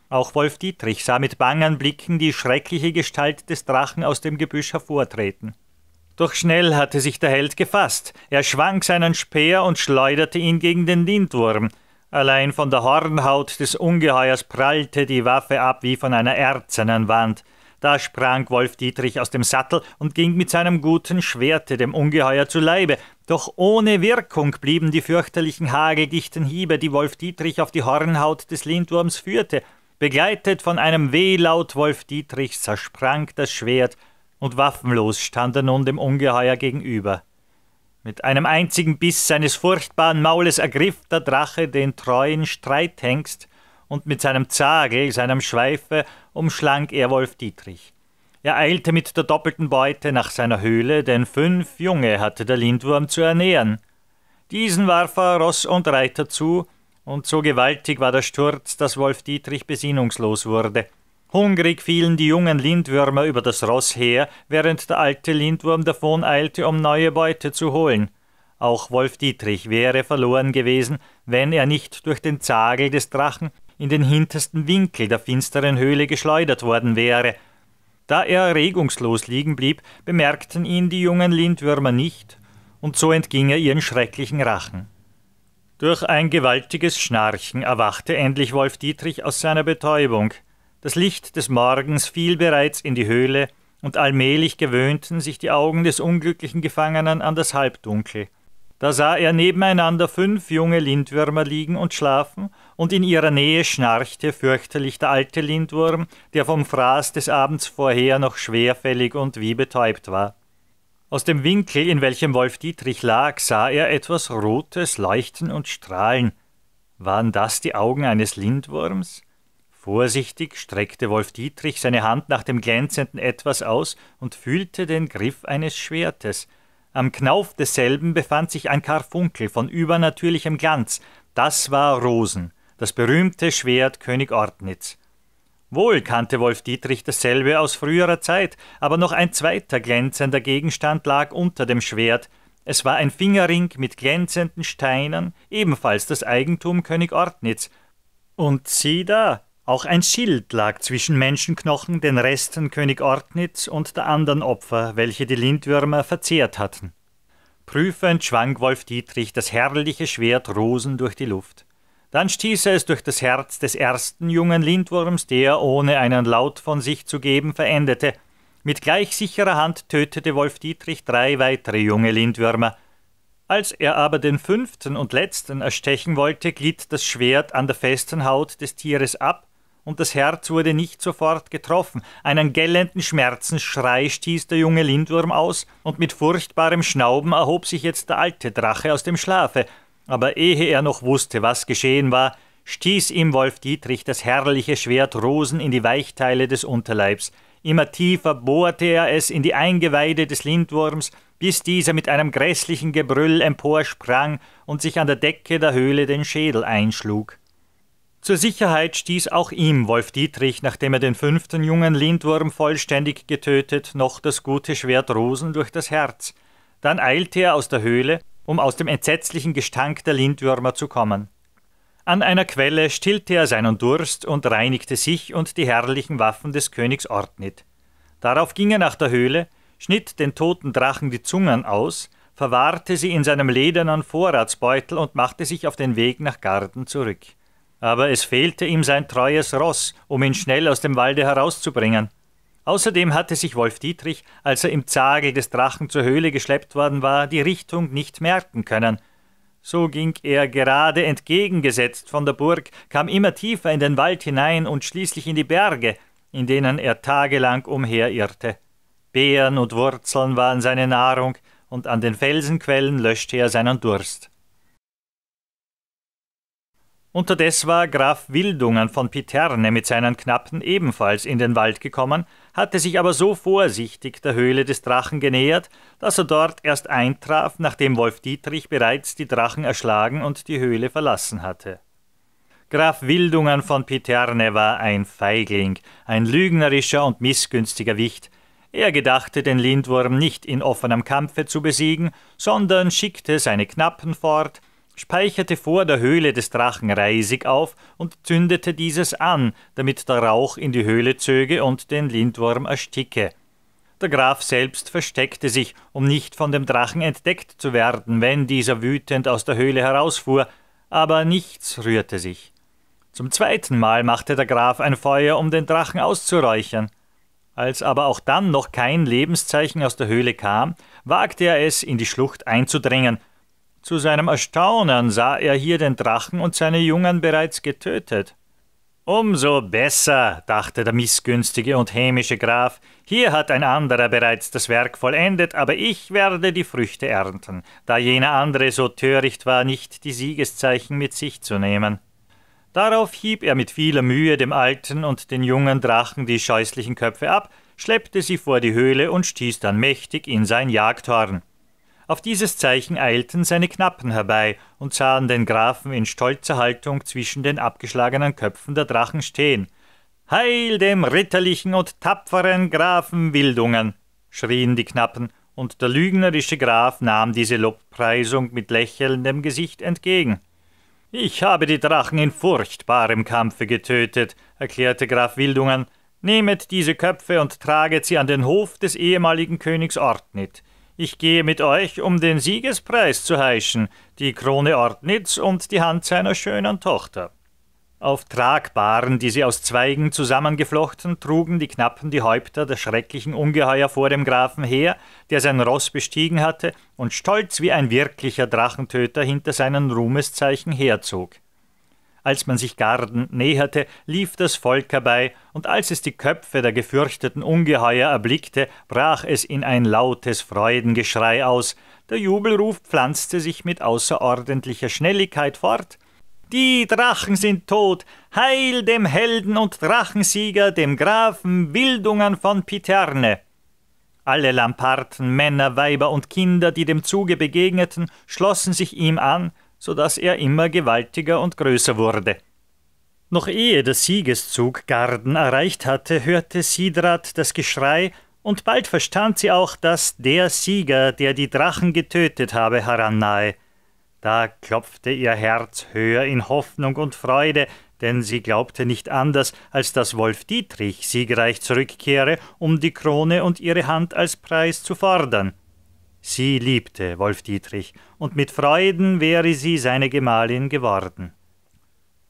Auch Wolf Dietrich sah mit bangen Blicken die schreckliche Gestalt des Drachen aus dem Gebüsch hervortreten. Doch schnell hatte sich der Held gefasst. Er schwang seinen Speer und schleuderte ihn gegen den Lindwurm. Allein von der Hornhaut des Ungeheuers prallte die Waffe ab wie von einer erzenen Wand. Da sprang Wolf Dietrich aus dem Sattel und ging mit seinem guten Schwerte dem Ungeheuer zu Leibe. Doch ohne Wirkung blieben die fürchterlichen hageldichten Hiebe, die Wolf Dietrich auf die Hornhaut des Lindwurms führte. Begleitet von einem Wehlaut Wolf Dietrichs zersprang das Schwert, und waffenlos stand er nun dem Ungeheuer gegenüber. Mit einem einzigen Biss seines furchtbaren Maules ergriff der Drache den treuen Streithengst, und mit seinem Zagel, seinem Schweife, umschlang er Wolf Dietrich. Er eilte mit der doppelten Beute nach seiner Höhle, denn fünf Junge hatte der Lindwurm zu ernähren. Diesen warf er Ross und Reiter zu, und so gewaltig war der Sturz, dass Wolf Dietrich besinnungslos wurde. Hungrig fielen die jungen Lindwürmer über das Ross her, während der alte Lindwurm davon eilte, um neue Beute zu holen. Auch Wolf Dietrich wäre verloren gewesen, wenn er nicht durch den Zagel des Drachen in den hintersten Winkel der finsteren Höhle geschleudert worden wäre. Da er regungslos liegen blieb, bemerkten ihn die jungen Lindwürmer nicht, und so entging er ihren schrecklichen Rachen. Durch ein gewaltiges Schnarchen erwachte endlich Wolf Dietrich aus seiner Betäubung. Das Licht des Morgens fiel bereits in die Höhle, und allmählich gewöhnten sich die Augen des unglücklichen Gefangenen an das Halbdunkel. Da sah er nebeneinander fünf junge Lindwürmer liegen und schlafen und in ihrer Nähe schnarchte fürchterlich der alte Lindwurm, der vom Fraß des Abends vorher noch schwerfällig und wie betäubt war. Aus dem Winkel, in welchem Wolf Dietrich lag, sah er etwas Rotes leuchten und strahlen. Waren das die Augen eines Lindwurms? Vorsichtig streckte Wolf Dietrich seine Hand nach dem glänzenden Etwas aus und fühlte den Griff eines Schwertes. Am Knauf desselben befand sich ein Karfunkel von übernatürlichem Glanz. Das war Rosen, das berühmte Schwert König Ortnitz. Wohl kannte Wolf Dietrich dasselbe aus früherer Zeit, aber noch ein zweiter glänzender Gegenstand lag unter dem Schwert. Es war ein Fingerring mit glänzenden Steinen, ebenfalls das Eigentum König Ortnitz. Und sieh da, auch ein Schild lag zwischen Menschenknochen, den Resten König Ortnitz und der anderen Opfer, welche die Lindwürmer verzehrt hatten. Prüfend schwang Wolf Dietrich das herrliche Schwert Rosen durch die Luft. Dann stieß er es durch das Herz des ersten jungen Lindwurms, der, ohne einen Laut von sich zu geben, verendete. Mit gleich sicherer Hand tötete Wolf Dietrich drei weitere junge Lindwürmer. Als er aber den fünften und letzten erstechen wollte, glitt das Schwert an der festen Haut des Tieres ab, und das Herz wurde nicht sofort getroffen. Einen gellenden Schmerzensschrei stieß der junge Lindwurm aus, und mit furchtbarem Schnauben erhob sich jetzt der alte Drache aus dem Schlafe. Aber ehe er noch wusste, was geschehen war, stieß ihm Wolf Dietrich das herrliche Schwert Rosen in die Weichteile des Unterleibs. Immer tiefer bohrte er es in die Eingeweide des Lindwurms, bis dieser mit einem grässlichen Gebrüll emporsprang und sich an der Decke der Höhle den Schädel einschlug. Zur Sicherheit stieß auch ihm Wolf Dietrich, nachdem er den fünften jungen Lindwurm vollständig getötet, noch das gute Schwert Rosen durch das Herz. Dann eilte er aus der Höhle, um aus dem entsetzlichen Gestank der Lindwürmer zu kommen. An einer Quelle stillte er seinen Durst und reinigte sich und die herrlichen Waffen des Königs Ortnit. Darauf ging er nach der Höhle, schnitt den toten Drachen die Zungen aus, verwahrte sie in seinem ledernen Vorratsbeutel und machte sich auf den Weg nach Garden zurück. Aber es fehlte ihm sein treues Ross, um ihn schnell aus dem Walde herauszubringen. Außerdem hatte sich Wolf Dietrich, als er im Zagel des Drachen zur Höhle geschleppt worden war, die Richtung nicht merken können. So ging er gerade entgegengesetzt von der Burg, kam immer tiefer in den Wald hinein und schließlich in die Berge, in denen er tagelang umherirrte. Beeren und Wurzeln waren seine Nahrung, und an den Felsenquellen löschte er seinen Durst. Unterdessen war Graf Wildungen von Piterne mit seinen Knappen ebenfalls in den Wald gekommen, hatte sich aber so vorsichtig der Höhle des Drachen genähert, dass er dort erst eintraf, nachdem Wolf Dietrich bereits die Drachen erschlagen und die Höhle verlassen hatte. Graf Wildungen von Piterne war ein Feigling, ein lügnerischer und missgünstiger Wicht. Er gedachte, den Lindwurm nicht in offenem Kampfe zu besiegen, sondern schickte seine Knappen fort, speicherte vor der Höhle des Drachen Reisig auf und zündete dieses an, damit der Rauch in die Höhle zöge und den Lindwurm ersticke. Der Graf selbst versteckte sich, um nicht von dem Drachen entdeckt zu werden, wenn dieser wütend aus der Höhle herausfuhr, aber nichts rührte sich. Zum zweiten Mal machte der Graf ein Feuer, um den Drachen auszuräuchern. Als aber auch dann noch kein Lebenszeichen aus der Höhle kam, wagte er es, in die Schlucht einzudringen. Zu seinem Erstaunen sah er hier den Drachen und seine Jungen bereits getötet. »Umso besser«, dachte der missgünstige und hämische Graf, »hier hat ein anderer bereits das Werk vollendet, aber ich werde die Früchte ernten, da jener andere so töricht war, nicht die Siegeszeichen mit sich zu nehmen.« Darauf hieb er mit vieler Mühe dem alten und den jungen Drachen die scheußlichen Köpfe ab, schleppte sie vor die Höhle und stieß dann mächtig in sein Jagdhorn. Auf dieses Zeichen eilten seine Knappen herbei und sahen den Grafen in stolzer Haltung zwischen den abgeschlagenen Köpfen der Drachen stehen. »Heil dem ritterlichen und tapferen Grafen Wildungen«, schrien die Knappen, und der lügnerische Graf nahm diese Lobpreisung mit lächelndem Gesicht entgegen. »Ich habe die Drachen in furchtbarem Kampfe getötet«, erklärte Graf Wildungen, »nehmet diese Köpfe und traget sie an den Hof des ehemaligen Königs Ortnit. Ich gehe mit euch, um den Siegespreis zu heischen, die Krone Ortnitz und die Hand seiner schönen Tochter.« Auf Tragbaren, die sie aus Zweigen zusammengeflochten, trugen die Knappen die Häupter der schrecklichen Ungeheuer vor dem Grafen her, der sein Ross bestiegen hatte und stolz wie ein wirklicher Drachentöter hinter seinen Ruhmeszeichen herzog. Als man sich Garden näherte, lief das Volk herbei, und als es die Köpfe der gefürchteten Ungeheuer erblickte, brach es in ein lautes Freudengeschrei aus. Der Jubelruf pflanzte sich mit außerordentlicher Schnelligkeit fort. Die Drachen sind tot! Heil dem Helden und Drachensieger, dem Grafen Wildungen von Piterne! Alle Lamparten, Männer, Weiber und Kinder, die dem Zuge begegneten, schlossen sich ihm an, so dass er immer gewaltiger und größer wurde. Noch ehe der Siegeszug Garden erreicht hatte, hörte Sidrat das Geschrei, und bald verstand sie auch, dass der Sieger, der die Drachen getötet habe, herannahe. Da klopfte ihr Herz höher in Hoffnung und Freude, denn sie glaubte nicht anders, als dass Wolf Dietrich siegreich zurückkehre, um die Krone und ihre Hand als Preis zu fordern. Sie liebte Wolf Dietrich, und mit Freuden wäre sie seine Gemahlin geworden.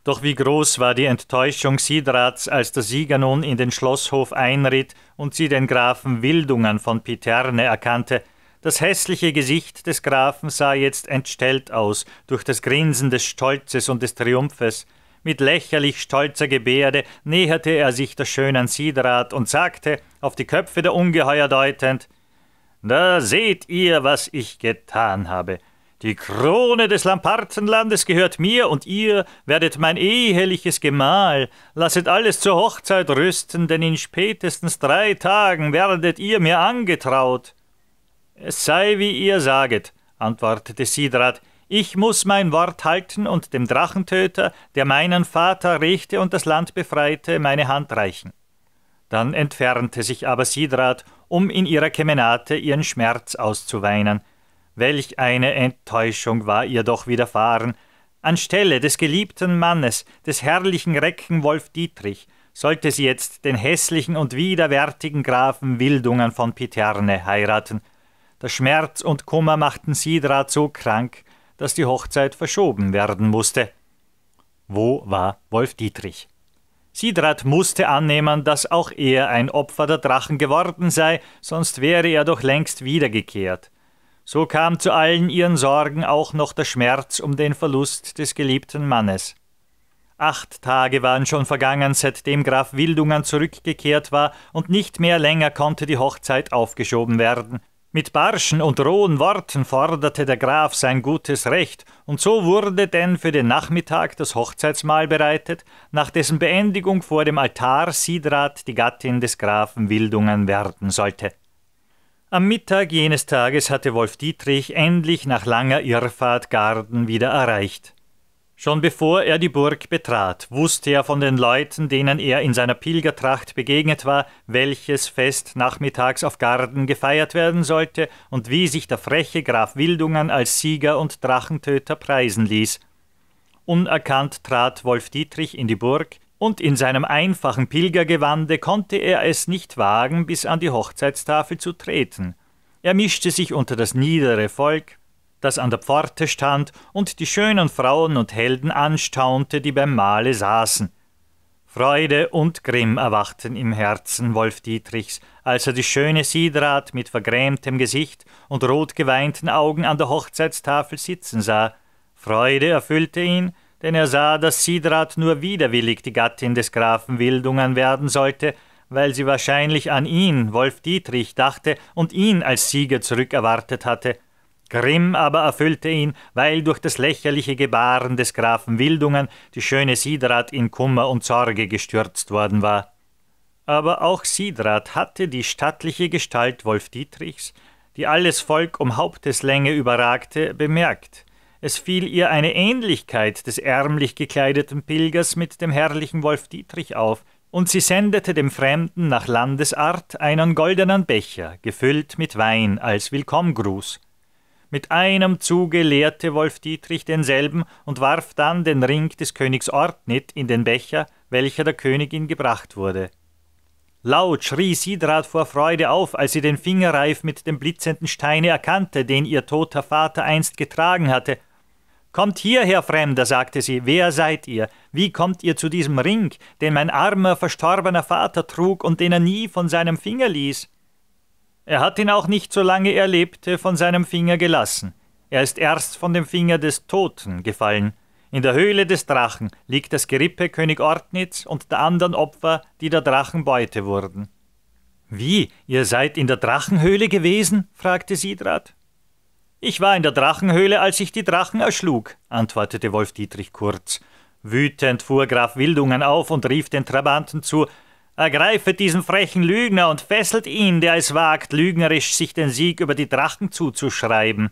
Doch wie groß war die Enttäuschung Sidrats, als der Sieger nun in den Schlosshof einritt und sie den Grafen Wildungen von Piterne erkannte. Das hässliche Gesicht des Grafen sah jetzt entstellt aus durch das Grinsen des Stolzes und des Triumphes. Mit lächerlich stolzer Gebärde näherte er sich der schönen Sidrat und sagte, auf die Köpfe der Ungeheuer deutend: »Da seht ihr, was ich getan habe. Die Krone des Lampartenlandes gehört mir, und ihr werdet mein eheliches Gemahl. Lasset alles zur Hochzeit rüsten, denn in spätestens drei Tagen werdet ihr mir angetraut.« »Es sei, wie ihr saget«, antwortete Sidrat, »ich muß mein Wort halten und dem Drachentöter, der meinen Vater rächte und das Land befreite, meine Hand reichen.« Dann entfernte sich aber Sidrat, um in ihrer Kemenate ihren Schmerz auszuweinen. Welch eine Enttäuschung war ihr doch widerfahren! Anstelle des geliebten Mannes, des herrlichen Recken Wolf Dietrich, sollte sie jetzt den hässlichen und widerwärtigen Grafen Wildungen von Piterne heiraten. Der Schmerz und Kummer machten Sidrat so krank, dass die Hochzeit verschoben werden musste. Wo war Wolf Dietrich? Sidrat musste annehmen, dass auch er ein Opfer der Drachen geworden sei, sonst wäre er doch längst wiedergekehrt. So kam zu allen ihren Sorgen auch noch der Schmerz um den Verlust des geliebten Mannes. Acht Tage waren schon vergangen, seitdem Graf Wildungen zurückgekehrt war, und nicht mehr länger konnte die Hochzeit aufgeschoben werden. Mit barschen und rohen Worten forderte der Graf sein gutes Recht, und so wurde denn für den Nachmittag das Hochzeitsmahl bereitet, nach dessen Beendigung vor dem Altar Sidrat die Gattin des Grafen Wildungen werden sollte. Am Mittag jenes Tages hatte Wolf Dietrich endlich nach langer Irrfahrt Garden wieder erreicht. Schon bevor er die Burg betrat, wusste er von den Leuten, denen er in seiner Pilgertracht begegnet war, welches Fest nachmittags auf Garden gefeiert werden sollte und wie sich der freche Graf Wildungen als Sieger und Drachentöter preisen ließ. Unerkannt trat Wolf Dietrich in die Burg, und in seinem einfachen Pilgergewande konnte er es nicht wagen, bis an die Hochzeitstafel zu treten. Er mischte sich unter das niedere Volk, das an der Pforte stand und die schönen Frauen und Helden anstaunte, die beim Mahle saßen. Freude und Grimm erwachten im Herzen Wolf Dietrichs, als er die schöne Sidrat mit vergrämtem Gesicht und rot geweinten Augen an der Hochzeitstafel sitzen sah. Freude erfüllte ihn, denn er sah, dass Sidrat nur widerwillig die Gattin des Grafen Wildungen werden sollte, weil sie wahrscheinlich an ihn, Wolf Dietrich, dachte und ihn als Sieger zurückerwartet hatte. Grimm aber erfüllte ihn, weil durch das lächerliche Gebaren des Grafen Wildungen die schöne Sidrat in Kummer und Sorge gestürzt worden war. Aber auch Sidrat hatte die stattliche Gestalt Wolf Dietrichs, die alles Volk um Haupteslänge überragte, bemerkt. Es fiel ihr eine Ähnlichkeit des ärmlich gekleideten Pilgers mit dem herrlichen Wolf Dietrich auf, und sie sendete dem Fremden nach Landesart einen goldenen Becher, gefüllt mit Wein, als Willkommgruß. Mit einem Zuge leerte Wolf Dietrich denselben und warf dann den Ring des Königs Ortnit in den Becher, welcher der Königin gebracht wurde. Laut schrie Sidrat vor Freude auf, als sie den Fingerreif mit dem blitzenden Steine erkannte, den ihr toter Vater einst getragen hatte. »Kommt hierher, Fremder«, sagte sie, »wer seid ihr? Wie kommt ihr zu diesem Ring, den mein armer, verstorbener Vater trug und den er nie von seinem Finger ließ? Er hat ihn auch nicht, solange er lebte, von seinem Finger gelassen. Er ist erst von dem Finger des Toten gefallen. In der Höhle des Drachen liegt das Gerippe König Ortnitz und der anderen Opfer, die der Drachen Beute wurden. »Wie, ihr seid in der Drachenhöhle gewesen?« fragte Sidrat. »Ich war in der Drachenhöhle, als ich die Drachen erschlug«, antwortete Wolf-Dietrich Kurz. Wütend fuhr Graf Wildungen auf und rief den Trabanten zu, »Ergreifet diesen frechen Lügner und fesselt ihn, der es wagt, lügnerisch sich den Sieg über die Drachen zuzuschreiben.«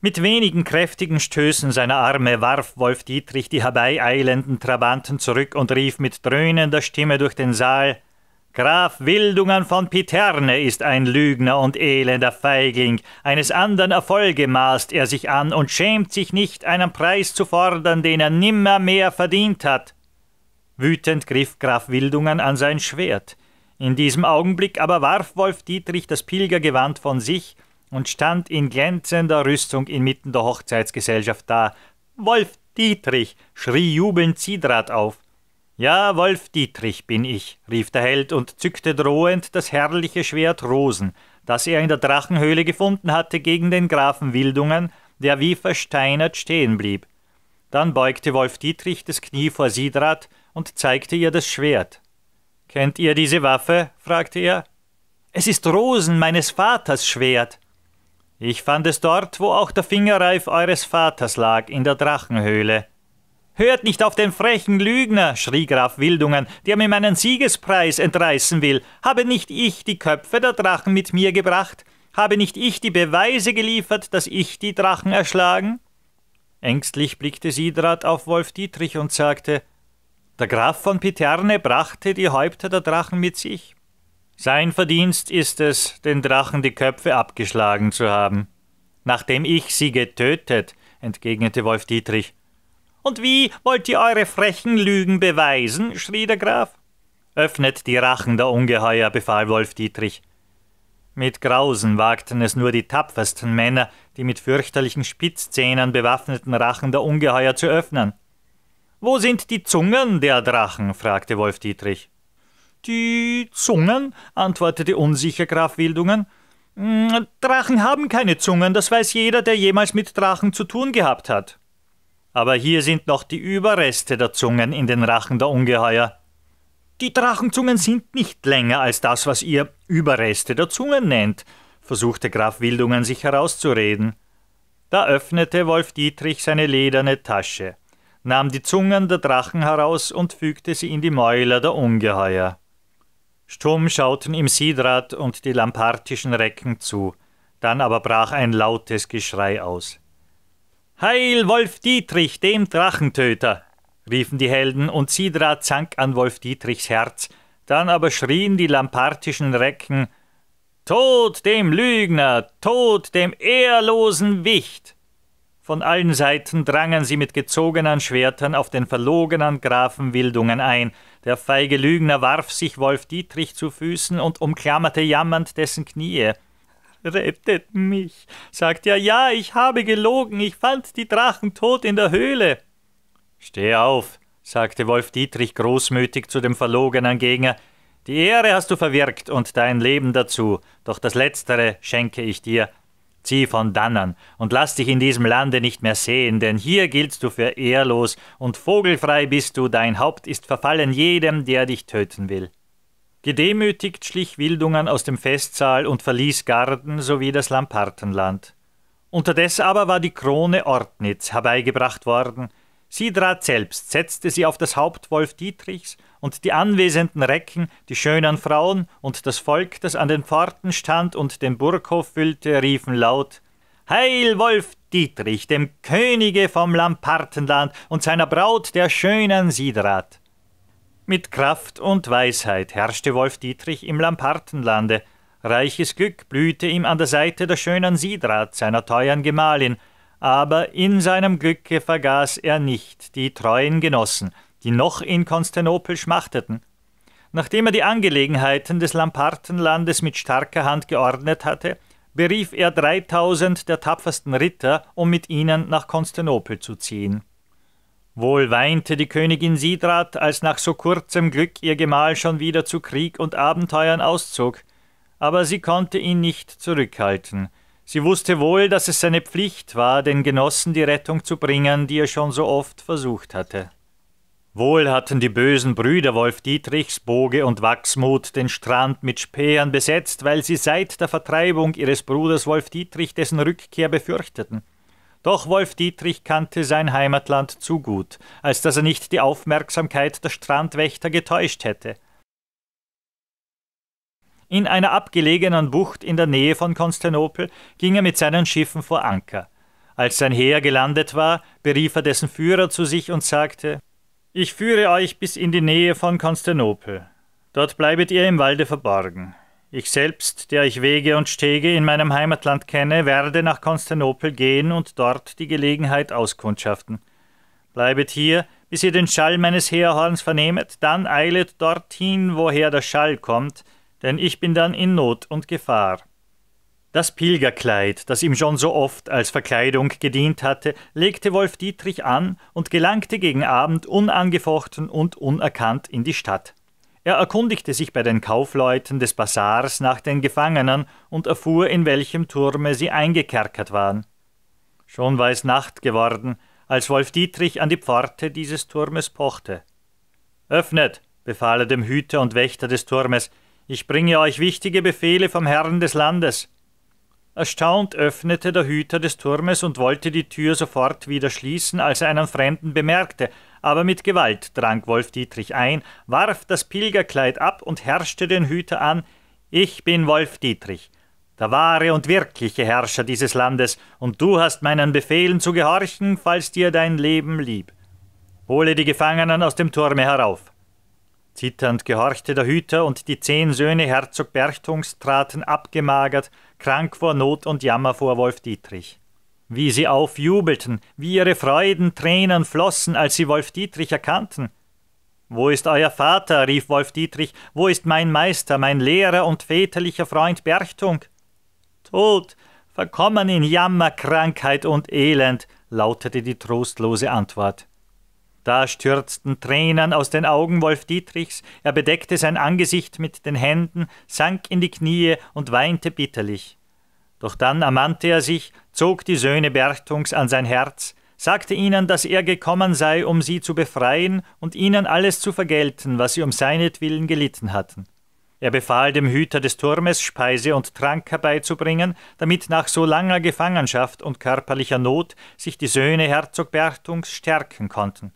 Mit wenigen kräftigen Stößen seiner Arme warf Wolf Dietrich die herbeieilenden Trabanten zurück und rief mit dröhnender Stimme durch den Saal, »Graf Wildungen von Piterne ist ein Lügner und elender Feigling, eines anderen Erfolge maßt er sich an und schämt sich nicht, einen Preis zu fordern, den er nimmermehr verdient hat.« Wütend griff Graf Wildungen an sein Schwert. In diesem Augenblick aber warf Wolf Dietrich das Pilgergewand von sich und stand in glänzender Rüstung inmitten der Hochzeitsgesellschaft da. »Wolf Dietrich«, schrie jubelnd Sidrat auf. »Ja, Wolf Dietrich bin ich«, rief der Held und zückte drohend das herrliche Schwert Rosen, das er in der Drachenhöhle gefunden hatte, gegen den Grafen Wildungen, der wie versteinert stehen blieb. Dann beugte Wolf Dietrich das Knie vor Sidrat und zeigte ihr das Schwert. »Kennt ihr diese Waffe?« fragte er. »Es ist Rosen, meines Vaters Schwert.« »Ich fand es dort, wo auch der Fingerreif eures Vaters lag, in der Drachenhöhle.« »Hört nicht auf den frechen Lügner«, schrie Graf Wildungen, »der mir meinen Siegespreis entreißen will. Habe nicht ich die Köpfe der Drachen mit mir gebracht? Habe nicht ich die Beweise geliefert, dass ich die Drachen erschlagen?« Ängstlich blickte Sidrat auf Wolf Dietrich und sagte, »Der Graf von Piterne brachte die Häupter der Drachen mit sich. Sein Verdienst ist es, den Drachen die Köpfe abgeschlagen zu haben.« »Nachdem ich sie getötet«, entgegnete Wolf Dietrich. »Und wie wollt ihr eure frechen Lügen beweisen?« schrie der Graf. »Öffnet die Rachen der Ungeheuer«, befahl Wolf Dietrich. Mit Grausen wagten es nur die tapfersten Männer, die mit fürchterlichen Spitzzähnen bewaffneten Rachen der Ungeheuer zu öffnen. »Wo sind die Zungen der Drachen?« fragte Wolf Dietrich. »Die Zungen?« antwortete unsicher Graf Wildungen. »Drachen haben keine Zungen, das weiß jeder, der jemals mit Drachen zu tun gehabt hat.« »Aber hier sind noch die Überreste der Zungen in den Rachen der Ungeheuer.« »Die Drachenzungen sind nicht länger als das, was ihr Überreste der Zungen nennt«, versuchte Graf Wildungen, sich herauszureden. Da öffnete Wolf Dietrich seine lederne Tasche, nahm die Zungen der Drachen heraus und fügte sie in die Mäuler der Ungeheuer. Stumm schauten ihm Sidrat und die lampartischen Recken zu, dann aber brach ein lautes Geschrei aus. »Heil Wolf Dietrich, dem Drachentöter«, riefen die Helden, und Sidrat sank an Wolf Dietrichs Herz, dann aber schrien die lampartischen Recken, »Tod dem Lügner, Tod dem ehrlosen Wicht!« Von allen Seiten drangen sie mit gezogenen Schwertern auf den verlogenen Grafen Wildungen ein. Der feige Lügner warf sich Wolf Dietrich zu Füßen und umklammerte jammernd dessen Knie. »Rettet mich«, sagte er, »ja, ich habe gelogen, ich fand die Drachen tot in der Höhle.« »Steh auf«, sagte Wolf Dietrich großmütig zu dem verlogenen Gegner, »die Ehre hast du verwirkt und dein Leben dazu, doch das Letztere schenke ich dir. Zieh von dannen und lass dich in diesem Lande nicht mehr sehen, denn hier giltst du für ehrlos und vogelfrei bist du, dein Haupt ist verfallen jedem, der dich töten will.« Gedemütigt schlich Wildungen aus dem Festsaal und verließ Garden sowie das Lampartenland. Unterdessen aber war die Krone Ortnitz herbeigebracht worden. Sidrat selbst setzte sie auf das Haupt Wolf Dietrichs, und die anwesenden Recken, die schönen Frauen und das Volk, das an den Pforten stand und den Burghof füllte, riefen laut, »Heil Wolf Dietrich, dem Könige vom Lampartenland und seiner Braut, der schönen Sidrat!« Mit Kraft und Weisheit herrschte Wolf Dietrich im Lampartenlande. Reiches Glück blühte ihm an der Seite der schönen Sidrat, seiner teuren Gemahlin, aber in seinem Glücke vergaß er nicht die treuen Genossen, die noch in Konstantinopel schmachteten. Nachdem er die Angelegenheiten des Lampartenlandes mit starker Hand geordnet hatte, berief er dreitausend der tapfersten Ritter, um mit ihnen nach Konstantinopel zu ziehen. Wohl weinte die Königin Sidrat, als nach so kurzem Glück ihr Gemahl schon wieder zu Krieg und Abenteuern auszog, aber sie konnte ihn nicht zurückhalten. Sie wusste wohl, dass es seine Pflicht war, den Genossen die Rettung zu bringen, die er schon so oft versucht hatte. Wohl hatten die bösen Brüder Wolf Dietrichs, Boge und Wachsmuth den Strand mit Spähern besetzt, weil sie seit der Vertreibung ihres Bruders Wolf Dietrich dessen Rückkehr befürchteten. Doch Wolf Dietrich kannte sein Heimatland zu gut, als dass er nicht die Aufmerksamkeit der Strandwächter getäuscht hätte. In einer abgelegenen Bucht in der Nähe von Konstantinopel ging er mit seinen Schiffen vor Anker. Als sein Heer gelandet war, berief er dessen Führer zu sich und sagte: »Ich führe euch bis in die Nähe von Konstantinopel. Dort bleibet ihr im Walde verborgen. Ich selbst, der ich Wege und Stege in meinem Heimatland kenne, werde nach Konstantinopel gehen und dort die Gelegenheit auskundschaften. Bleibet hier, bis ihr den Schall meines Heerhorns vernehmet, dann eilet dorthin, woher der Schall kommt, denn ich bin dann in Not und Gefahr.« Das Pilgerkleid, das ihm schon so oft als Verkleidung gedient hatte, legte Wolf Dietrich an und gelangte gegen Abend unangefochten und unerkannt in die Stadt. Er erkundigte sich bei den Kaufleuten des Basars nach den Gefangenen und erfuhr, in welchem Turme sie eingekerkert waren. Schon war es Nacht geworden, als Wolf Dietrich an die Pforte dieses Turmes pochte. »Öffnet«, befahl er dem Hüter und Wächter des Turmes, »ich bringe euch wichtige Befehle vom Herrn des Landes.« Erstaunt öffnete der Hüter des Turmes und wollte die Tür sofort wieder schließen, als er einen Fremden bemerkte, aber mit Gewalt drang Wolf Dietrich ein, warf das Pilgerkleid ab und herrschte den Hüter an: »Ich bin Wolf Dietrich, der wahre und wirkliche Herrscher dieses Landes, und du hast meinen Befehlen zu gehorchen, falls dir dein Leben lieb. Hole die Gefangenen aus dem Turme herauf.« Zitternd gehorchte der Hüter, und die zehn Söhne Herzog Berchtungs traten abgemagert, krank vor Not und Jammer vor Wolf Dietrich. Wie sie aufjubelten, wie ihre Freuden Tränen flossen, als sie Wolf Dietrich erkannten. »Wo ist euer Vater?« rief Wolf Dietrich. »Wo ist mein Meister, mein Lehrer und väterlicher Freund Berchtung?« »Tot, verkommen in Jammer, Krankheit und Elend«, lautete die trostlose Antwort. Da stürzten Tränen aus den Augen Wolf Dietrichs, er bedeckte sein Angesicht mit den Händen, sank in die Knie und weinte bitterlich. Doch dann ermannte er sich, zog die Söhne Berchtungs an sein Herz, sagte ihnen, dass er gekommen sei, um sie zu befreien und ihnen alles zu vergelten, was sie um seinetwillen gelitten hatten. Er befahl dem Hüter des Turmes, Speise und Trank herbeizubringen, damit nach so langer Gefangenschaft und körperlicher Not sich die Söhne Herzog Berchtungs stärken konnten.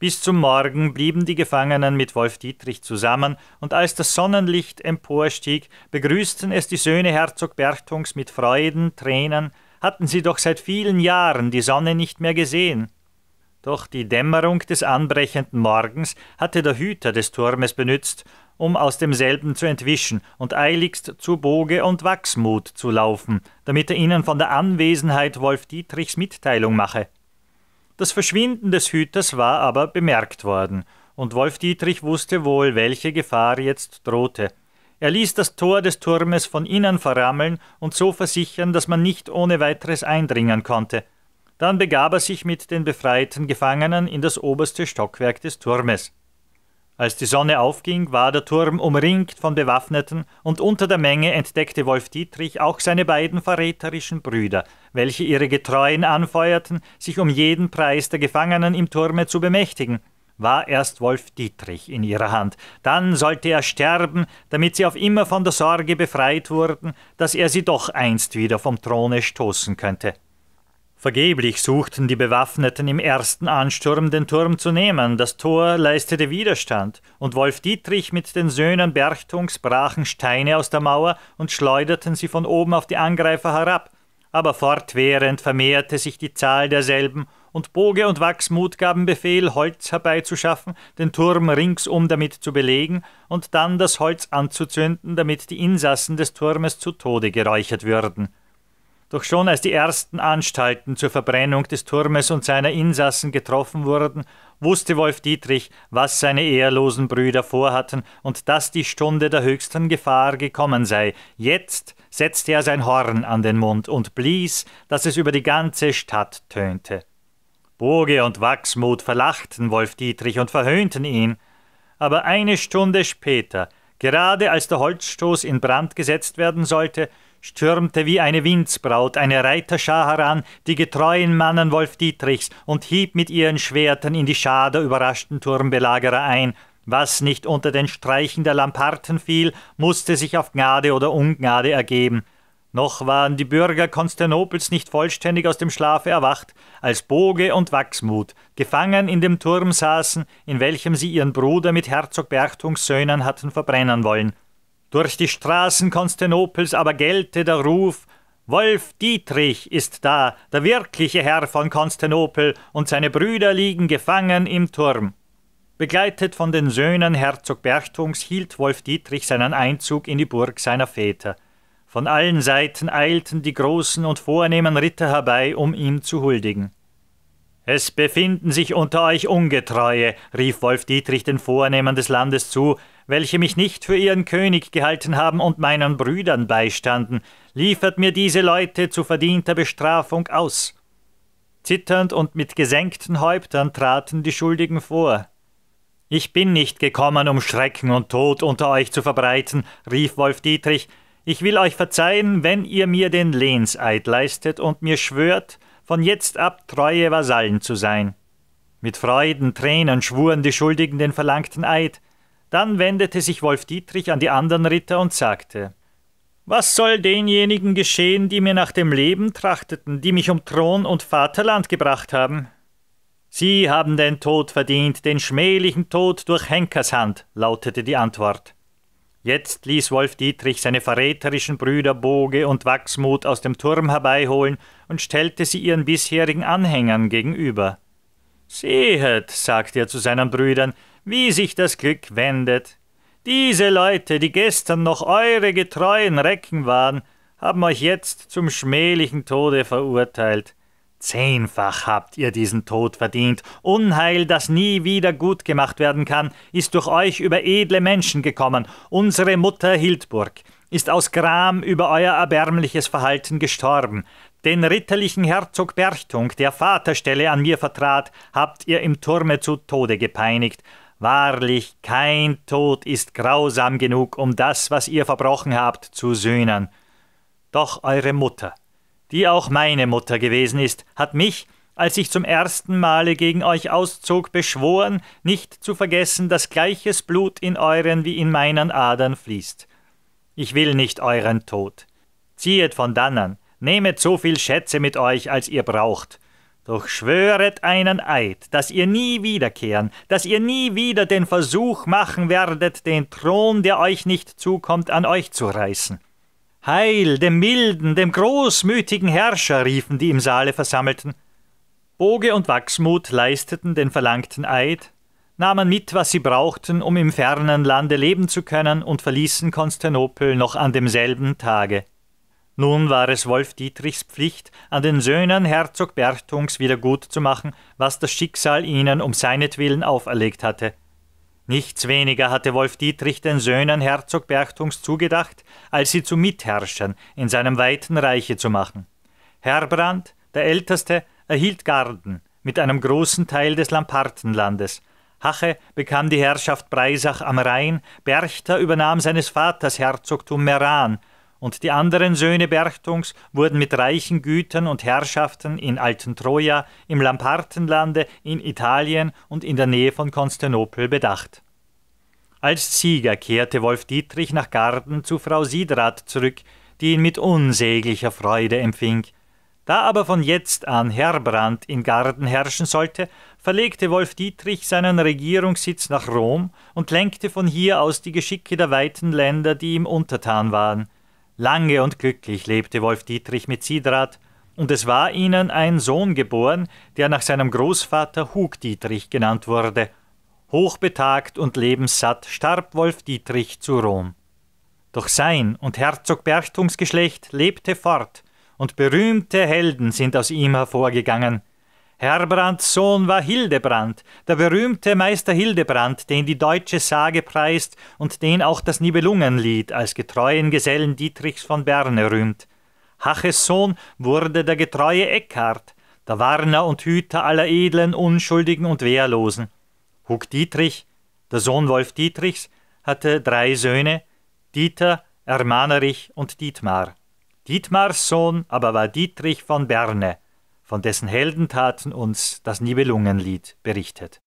Bis zum Morgen blieben die Gefangenen mit Wolf Dietrich zusammen, und als das Sonnenlicht emporstieg, begrüßten es die Söhne Herzog Berchtungs mit Freuden, Tränen, hatten sie doch seit vielen Jahren die Sonne nicht mehr gesehen. Doch die Dämmerung des anbrechenden Morgens hatte der Hüter des Turmes benützt, um aus demselben zu entwischen und eiligst zu Boge und Wachsmuth zu laufen, damit er ihnen von der Anwesenheit Wolf Dietrichs Mitteilung mache. Das Verschwinden des Hüters war aber bemerkt worden, und Wolf Dietrich wusste wohl, welche Gefahr jetzt drohte. Er ließ das Tor des Turmes von innen verrammeln und so versichern, dass man nicht ohne weiteres eindringen konnte. Dann begab er sich mit den befreiten Gefangenen in das oberste Stockwerk des Turmes. Als die Sonne aufging, war der Turm umringt von Bewaffneten, und unter der Menge entdeckte Wolf Dietrich auch seine beiden verräterischen Brüder, welche ihre Getreuen anfeuerten, sich um jeden Preis der Gefangenen im Turme zu bemächtigen. War erst Wolf Dietrich in ihrer Hand, dann sollte er sterben, damit sie auf immer von der Sorge befreit wurden, dass er sie doch einst wieder vom Throne stoßen könnte. Vergeblich suchten die Bewaffneten im ersten Ansturm, den Turm zu nehmen, das Tor leistete Widerstand, und Wolf Dietrich mit den Söhnen Berchtungs brachen Steine aus der Mauer und schleuderten sie von oben auf die Angreifer herab, aber fortwährend vermehrte sich die Zahl derselben, und Boge und Wachsmuth gaben Befehl, Holz herbeizuschaffen, den Turm ringsum damit zu belegen und dann das Holz anzuzünden, damit die Insassen des Turmes zu Tode geräuchert würden. Doch schon als die ersten Anstalten zur Verbrennung des Turmes und seiner Insassen getroffen wurden, wusste Wolf Dietrich, was seine ehrlosen Brüder vorhatten und dass die Stunde der höchsten Gefahr gekommen sei. Jetzt setzte er sein Horn an den Mund und blies, dass es über die ganze Stadt tönte. Boge und Wachsmuth verlachten Wolf Dietrich und verhöhnten ihn, aber eine Stunde später Gerade als der Holzstoß in Brand gesetzt werden sollte, stürmte wie eine Windsbraut eine Reiterschar heran, die getreuen Mannen Wolf Dietrichs, und hieb mit ihren Schwertern in die Schar der überraschten Turmbelagerer ein. Was nicht unter den Streichen der Lamparten fiel, musste sich auf Gnade oder Ungnade ergeben. Noch waren die Bürger Konstantinopels nicht vollständig aus dem Schlafe erwacht, als Boge und Wachsmut gefangen in dem Turm saßen, in welchem sie ihren Bruder mit Herzog Berchtungs Söhnen hatten verbrennen wollen. Durch die Straßen Konstantinopels aber gellte der Ruf: Wolf Dietrich ist da, der wirkliche Herr von Konstantinopel, und seine Brüder liegen gefangen im Turm. Begleitet von den Söhnen Herzog Berchtungs hielt Wolf Dietrich seinen Einzug in die Burg seiner Väter. Von allen Seiten eilten die großen und vornehmen Ritter herbei, um ihm zu huldigen. »Es befinden sich unter euch Ungetreue«, rief Wolf Dietrich den Vornehmen des Landes zu, »welche mich nicht für ihren König gehalten haben und meinen Brüdern beistanden. Liefert mir diese Leute zu verdienter Bestrafung aus.« Zitternd und mit gesenkten Häuptern traten die Schuldigen vor. »Ich bin nicht gekommen, um Schrecken und Tod unter euch zu verbreiten«, rief Wolf Dietrich, »ich will euch verzeihen, wenn ihr mir den Lehnseid leistet und mir schwört, von jetzt ab treue Vasallen zu sein.« Mit Freuden, Tränen schwuren die Schuldigen den verlangten Eid. Dann wendete sich Wolf Dietrich an die anderen Ritter und sagte: »Was soll denjenigen geschehen, die mir nach dem Leben trachteten, die mich um Thron und Vaterland gebracht haben? Sie haben den Tod verdient, den schmählichen Tod durch Henkershand«, lautete die Antwort. Jetzt ließ Wolf Dietrich seine verräterischen Brüder Boge und Wachsmut aus dem Turm herbeiholen und stellte sie ihren bisherigen Anhängern gegenüber. »Sehet«, sagte er zu seinen Brüdern, »wie sich das Glück wendet. Diese Leute, die gestern noch eure getreuen Recken waren, haben euch jetzt zum schmählichen Tode verurteilt. Zehnfach habt ihr diesen Tod verdient. Unheil, das nie wieder gut gemacht werden kann, ist durch euch über edle Menschen gekommen. Unsere Mutter Hildburg ist aus Gram über euer erbärmliches Verhalten gestorben. Den ritterlichen Herzog Berchtung, der Vaterstelle an mir vertrat, habt ihr im Turme zu Tode gepeinigt. Wahrlich, kein Tod ist grausam genug, um das, was ihr verbrochen habt, zu sühnen. Doch eure Mutter, die auch meine Mutter gewesen ist, hat mich, als ich zum ersten Male gegen euch auszog, beschworen, nicht zu vergessen, dass gleiches Blut in euren wie in meinen Adern fließt. Ich will nicht euren Tod. Ziehet von dannen, nehmet so viel Schätze mit euch, als ihr braucht. Doch schwöret einen Eid, dass ihr nie wiederkehren, dass ihr nie wieder den Versuch machen werdet, den Thron, der euch nicht zukommt, an euch zu reißen. »Heil dem milden, dem großmütigen Herrscher«, riefen die im Saale Versammelten. Boge und Wachsmut leisteten den verlangten Eid, nahmen mit, was sie brauchten, um im fernen Lande leben zu können, und verließen Konstantinopel noch an demselben Tage. Nun war es Wolf Dietrichs Pflicht, an den Söhnen Herzog Berchtungs wieder gut zu machen, was das Schicksal ihnen um seinetwillen auferlegt hatte. Nichts weniger hatte Wolf Dietrich den Söhnen Herzog Berchtungs zugedacht, als sie zu Mitherrschern in seinem weiten Reiche zu machen. Herbrand, der Älteste, erhielt Garden mit einem großen Teil des Lampartenlandes. Hache bekam die Herrschaft Breisach am Rhein, Berchter übernahm seines Vaters Herzogtum Meran, und die anderen Söhne Berchtungs wurden mit reichen Gütern und Herrschaften in Altentroja, im Lampartenlande, in Italien und in der Nähe von Konstantinopel bedacht. Als Sieger kehrte Wolf Dietrich nach Garden zu Frau Sidrat zurück, die ihn mit unsäglicher Freude empfing. Da aber von jetzt an Herbrand in Garden herrschen sollte, verlegte Wolf Dietrich seinen Regierungssitz nach Rom und lenkte von hier aus die Geschicke der weiten Länder, die ihm untertan waren. Lange und glücklich lebte Wolf Dietrich mit Sidrat, und es war ihnen ein Sohn geboren, der nach seinem Großvater Hug Dietrich genannt wurde. Hochbetagt und lebenssatt starb Wolf Dietrich zu Rom. Doch sein und Herzog Berchtungs Geschlecht lebte fort, und berühmte Helden sind aus ihm hervorgegangen. Herbrands Sohn war Hildebrand, der berühmte Meister Hildebrand, den die deutsche Sage preist und den auch das Nibelungenlied als getreuen Gesellen Dietrichs von Berne rühmt. Haches Sohn wurde der getreue Eckhard, der Warner und Hüter aller Edlen, Unschuldigen und Wehrlosen. Hug Dietrich, der Sohn Wolf Dietrichs, hatte drei Söhne, Dieter, Ermannerich und Dietmar. Dietmars Sohn aber war Dietrich von Berne, von dessen Heldentaten uns das Nibelungenlied berichtet.